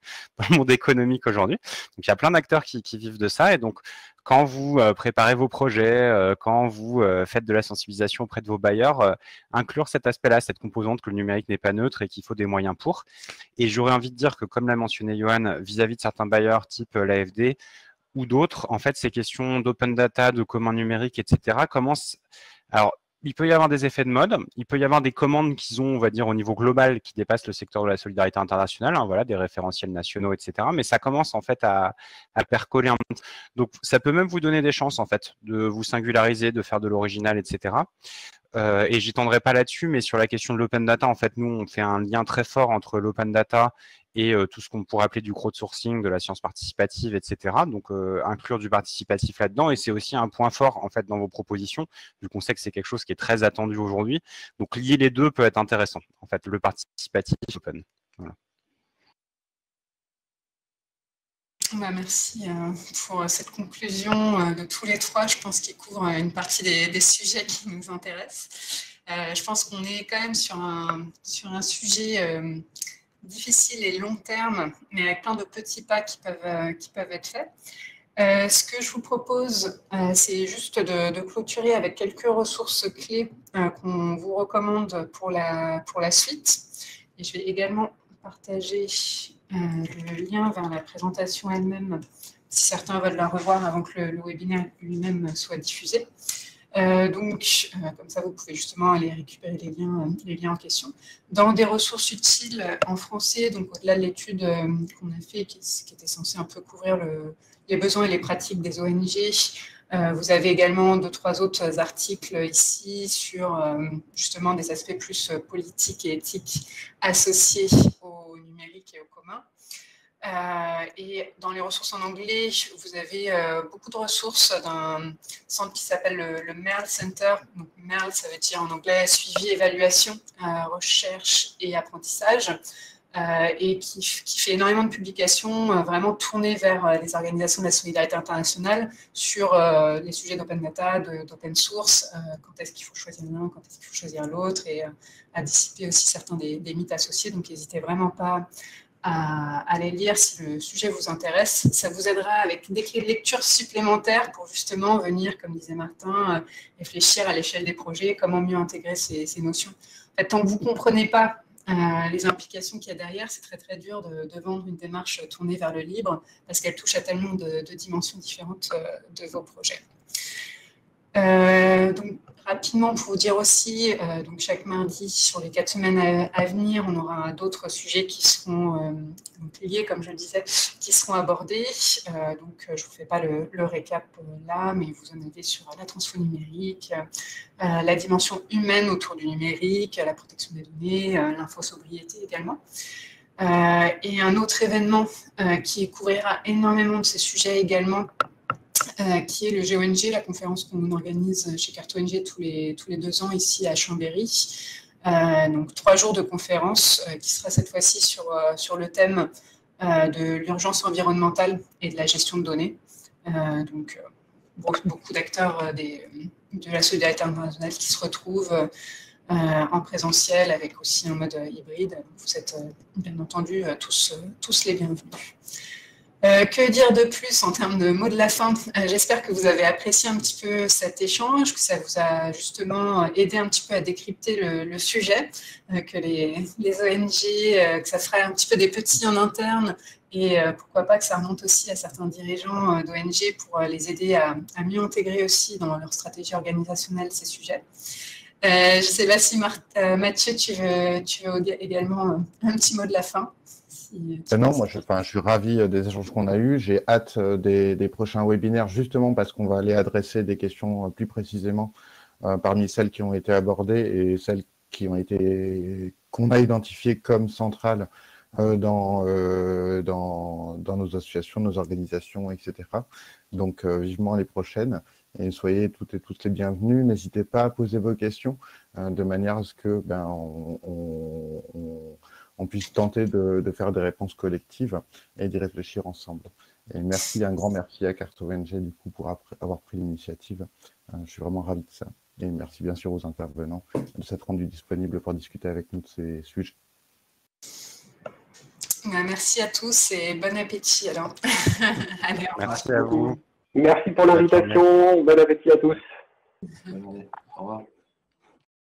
monde économique aujourd'hui. Donc, il y a plein d'acteurs qui vivent de ça, et donc, quand vous préparez vos projets, quand vous faites de la sensibilisation auprès de vos bailleurs, inclure cet aspect-là, cette composante que le numérique n'est pas neutre et qu'il faut des moyens pour. Et j'aurais envie de dire que, comme l'a mentionné Yohan, vis-à-vis de certains bailleurs type l'AFD ou d'autres, en fait, ces questions d'open data, de commun numérique, etc., commencent… Alors, il peut y avoir des effets de mode, il peut y avoir des commandes qu'ils ont, on va dire, au niveau global, qui dépassent le secteur de la solidarité internationale, hein, voilà, des référentiels nationaux, etc. Mais ça commence, en fait, à percoler un peu. Donc, ça peut même vous donner des chances, en fait, de vous singulariser, de faire de l'original, etc. Et j'y tendrai pas là-dessus, mais sur la question de l'open data, en fait, nous, on fait un lien très fort entre l'open data et tout ce qu'on pourrait appeler du crowdsourcing, de la science participative, etc. Donc, inclure du participatif là-dedans. Et c'est aussi un point fort, en fait, dans vos propositions, vu qu'on sait que c'est quelque chose qui est très attendu aujourd'hui. Donc, lier les deux peut être intéressant, en fait, le participatif open. Voilà. Bah, merci pour cette conclusion de tous les trois. Je pense qu'ils couvrent une partie des sujets qui nous intéressent. Je pense qu'on est quand même sur un sujet difficile et long terme, mais avec plein de petits pas qui peuvent être faits. Ce que je vous propose, c'est juste de clôturer avec quelques ressources clés qu'on vous recommande pour la suite. Et je vais également partager le lien vers la présentation elle-même, si certains veulent la revoir avant que le webinaire lui-même soit diffusé. Donc, comme ça, vous pouvez justement aller récupérer les liens en question. Dans des ressources utiles en français, donc au-delà de l'étude qu'on a fait, qui était censée un peu couvrir les besoins et les pratiques des ONG, vous avez également deux, trois autres articles ici sur justement des aspects plus politiques et éthiques associés au numérique et au commun. Et dans les ressources en anglais, vous avez beaucoup de ressources d'un centre qui s'appelle le Merle Center. Donc, Merle, ça veut dire en anglais suivi, évaluation, recherche et apprentissage, et qui fait énormément de publications vraiment tournées vers les organisations de la solidarité internationale sur les sujets d'open data, d'open source, quand est-ce qu'il faut choisir l'un, quand est-ce qu'il faut choisir l'autre, et à dissiper aussi certains des mythes associés. Donc, n'hésitez vraiment pas à les lire si le sujet vous intéresse. Ça vous aidera avec des clés de lecture supplémentaires pour justement venir, comme disait Martin, réfléchir à l'échelle des projets, comment mieux intégrer ces notions. En fait, tant que vous ne comprenez pas les implications qu'il y a derrière, c'est très très dur de vendre une démarche tournée vers le libre parce qu'elle touche à tellement de dimensions différentes de vos projets. Donc, rapidement, pour vous dire aussi, donc chaque mardi, sur les 4 semaines à venir, on aura d'autres sujets qui seront liés, comme je le disais, qui seront abordés. Donc, je ne vous fais pas le récap là, mais vous en avez sur la transfo numérique, la dimension humaine autour du numérique, la protection des données, l'infosobriété également. Et un autre événement qui couvrira énormément de ces sujets également, qui est le GONG, la conférence qu'on organise chez CartONG tous les 2 ans ici à Chambéry. Donc 3 jours de conférence qui sera cette fois-ci sur le thème de l'urgence environnementale et de la gestion de données. Donc beaucoup d'acteurs de la solidarité internationale qui se retrouvent en présentiel avec aussi un mode hybride. Vous êtes bien entendu tous les bienvenus. Que dire de plus en termes de mots de la fin? J'espère que vous avez apprécié un petit peu cet échange, que ça vous a justement aidé un petit peu à décrypter le sujet, que les ONG, que ça ferait un petit peu des petits en interne et pourquoi pas que ça remonte aussi à certains dirigeants d'ONG pour les aider à mieux intégrer aussi dans leur stratégie organisationnelle ces sujets. Je ne sais pas si Mathieu, tu veux également un petit mot de la fin. Non, moi je suis ravi des échanges qu'on a eus. J'ai hâte des prochains webinaires, justement parce qu'on va aller adresser des questions plus précisément parmi celles qui ont été abordées et celles qu'on a identifiées comme centrales dans nos associations, nos organisations, etc. Donc vivement les prochaines. Et soyez toutes et tous les bienvenus. N'hésitez pas à poser vos questions de manière à ce que on puisse tenter de faire des réponses collectives et d'y réfléchir ensemble. Et merci, un grand merci à CartONG du coup pour avoir pris l'initiative. Je suis vraiment ravi de ça. Et merci bien sûr aux intervenants de s'être rendus disponibles pour discuter avec nous de ces sujets. Merci à tous et bon appétit alors. Allez, merci à vous. Merci pour l'invitation. Bon appétit à tous. Au revoir.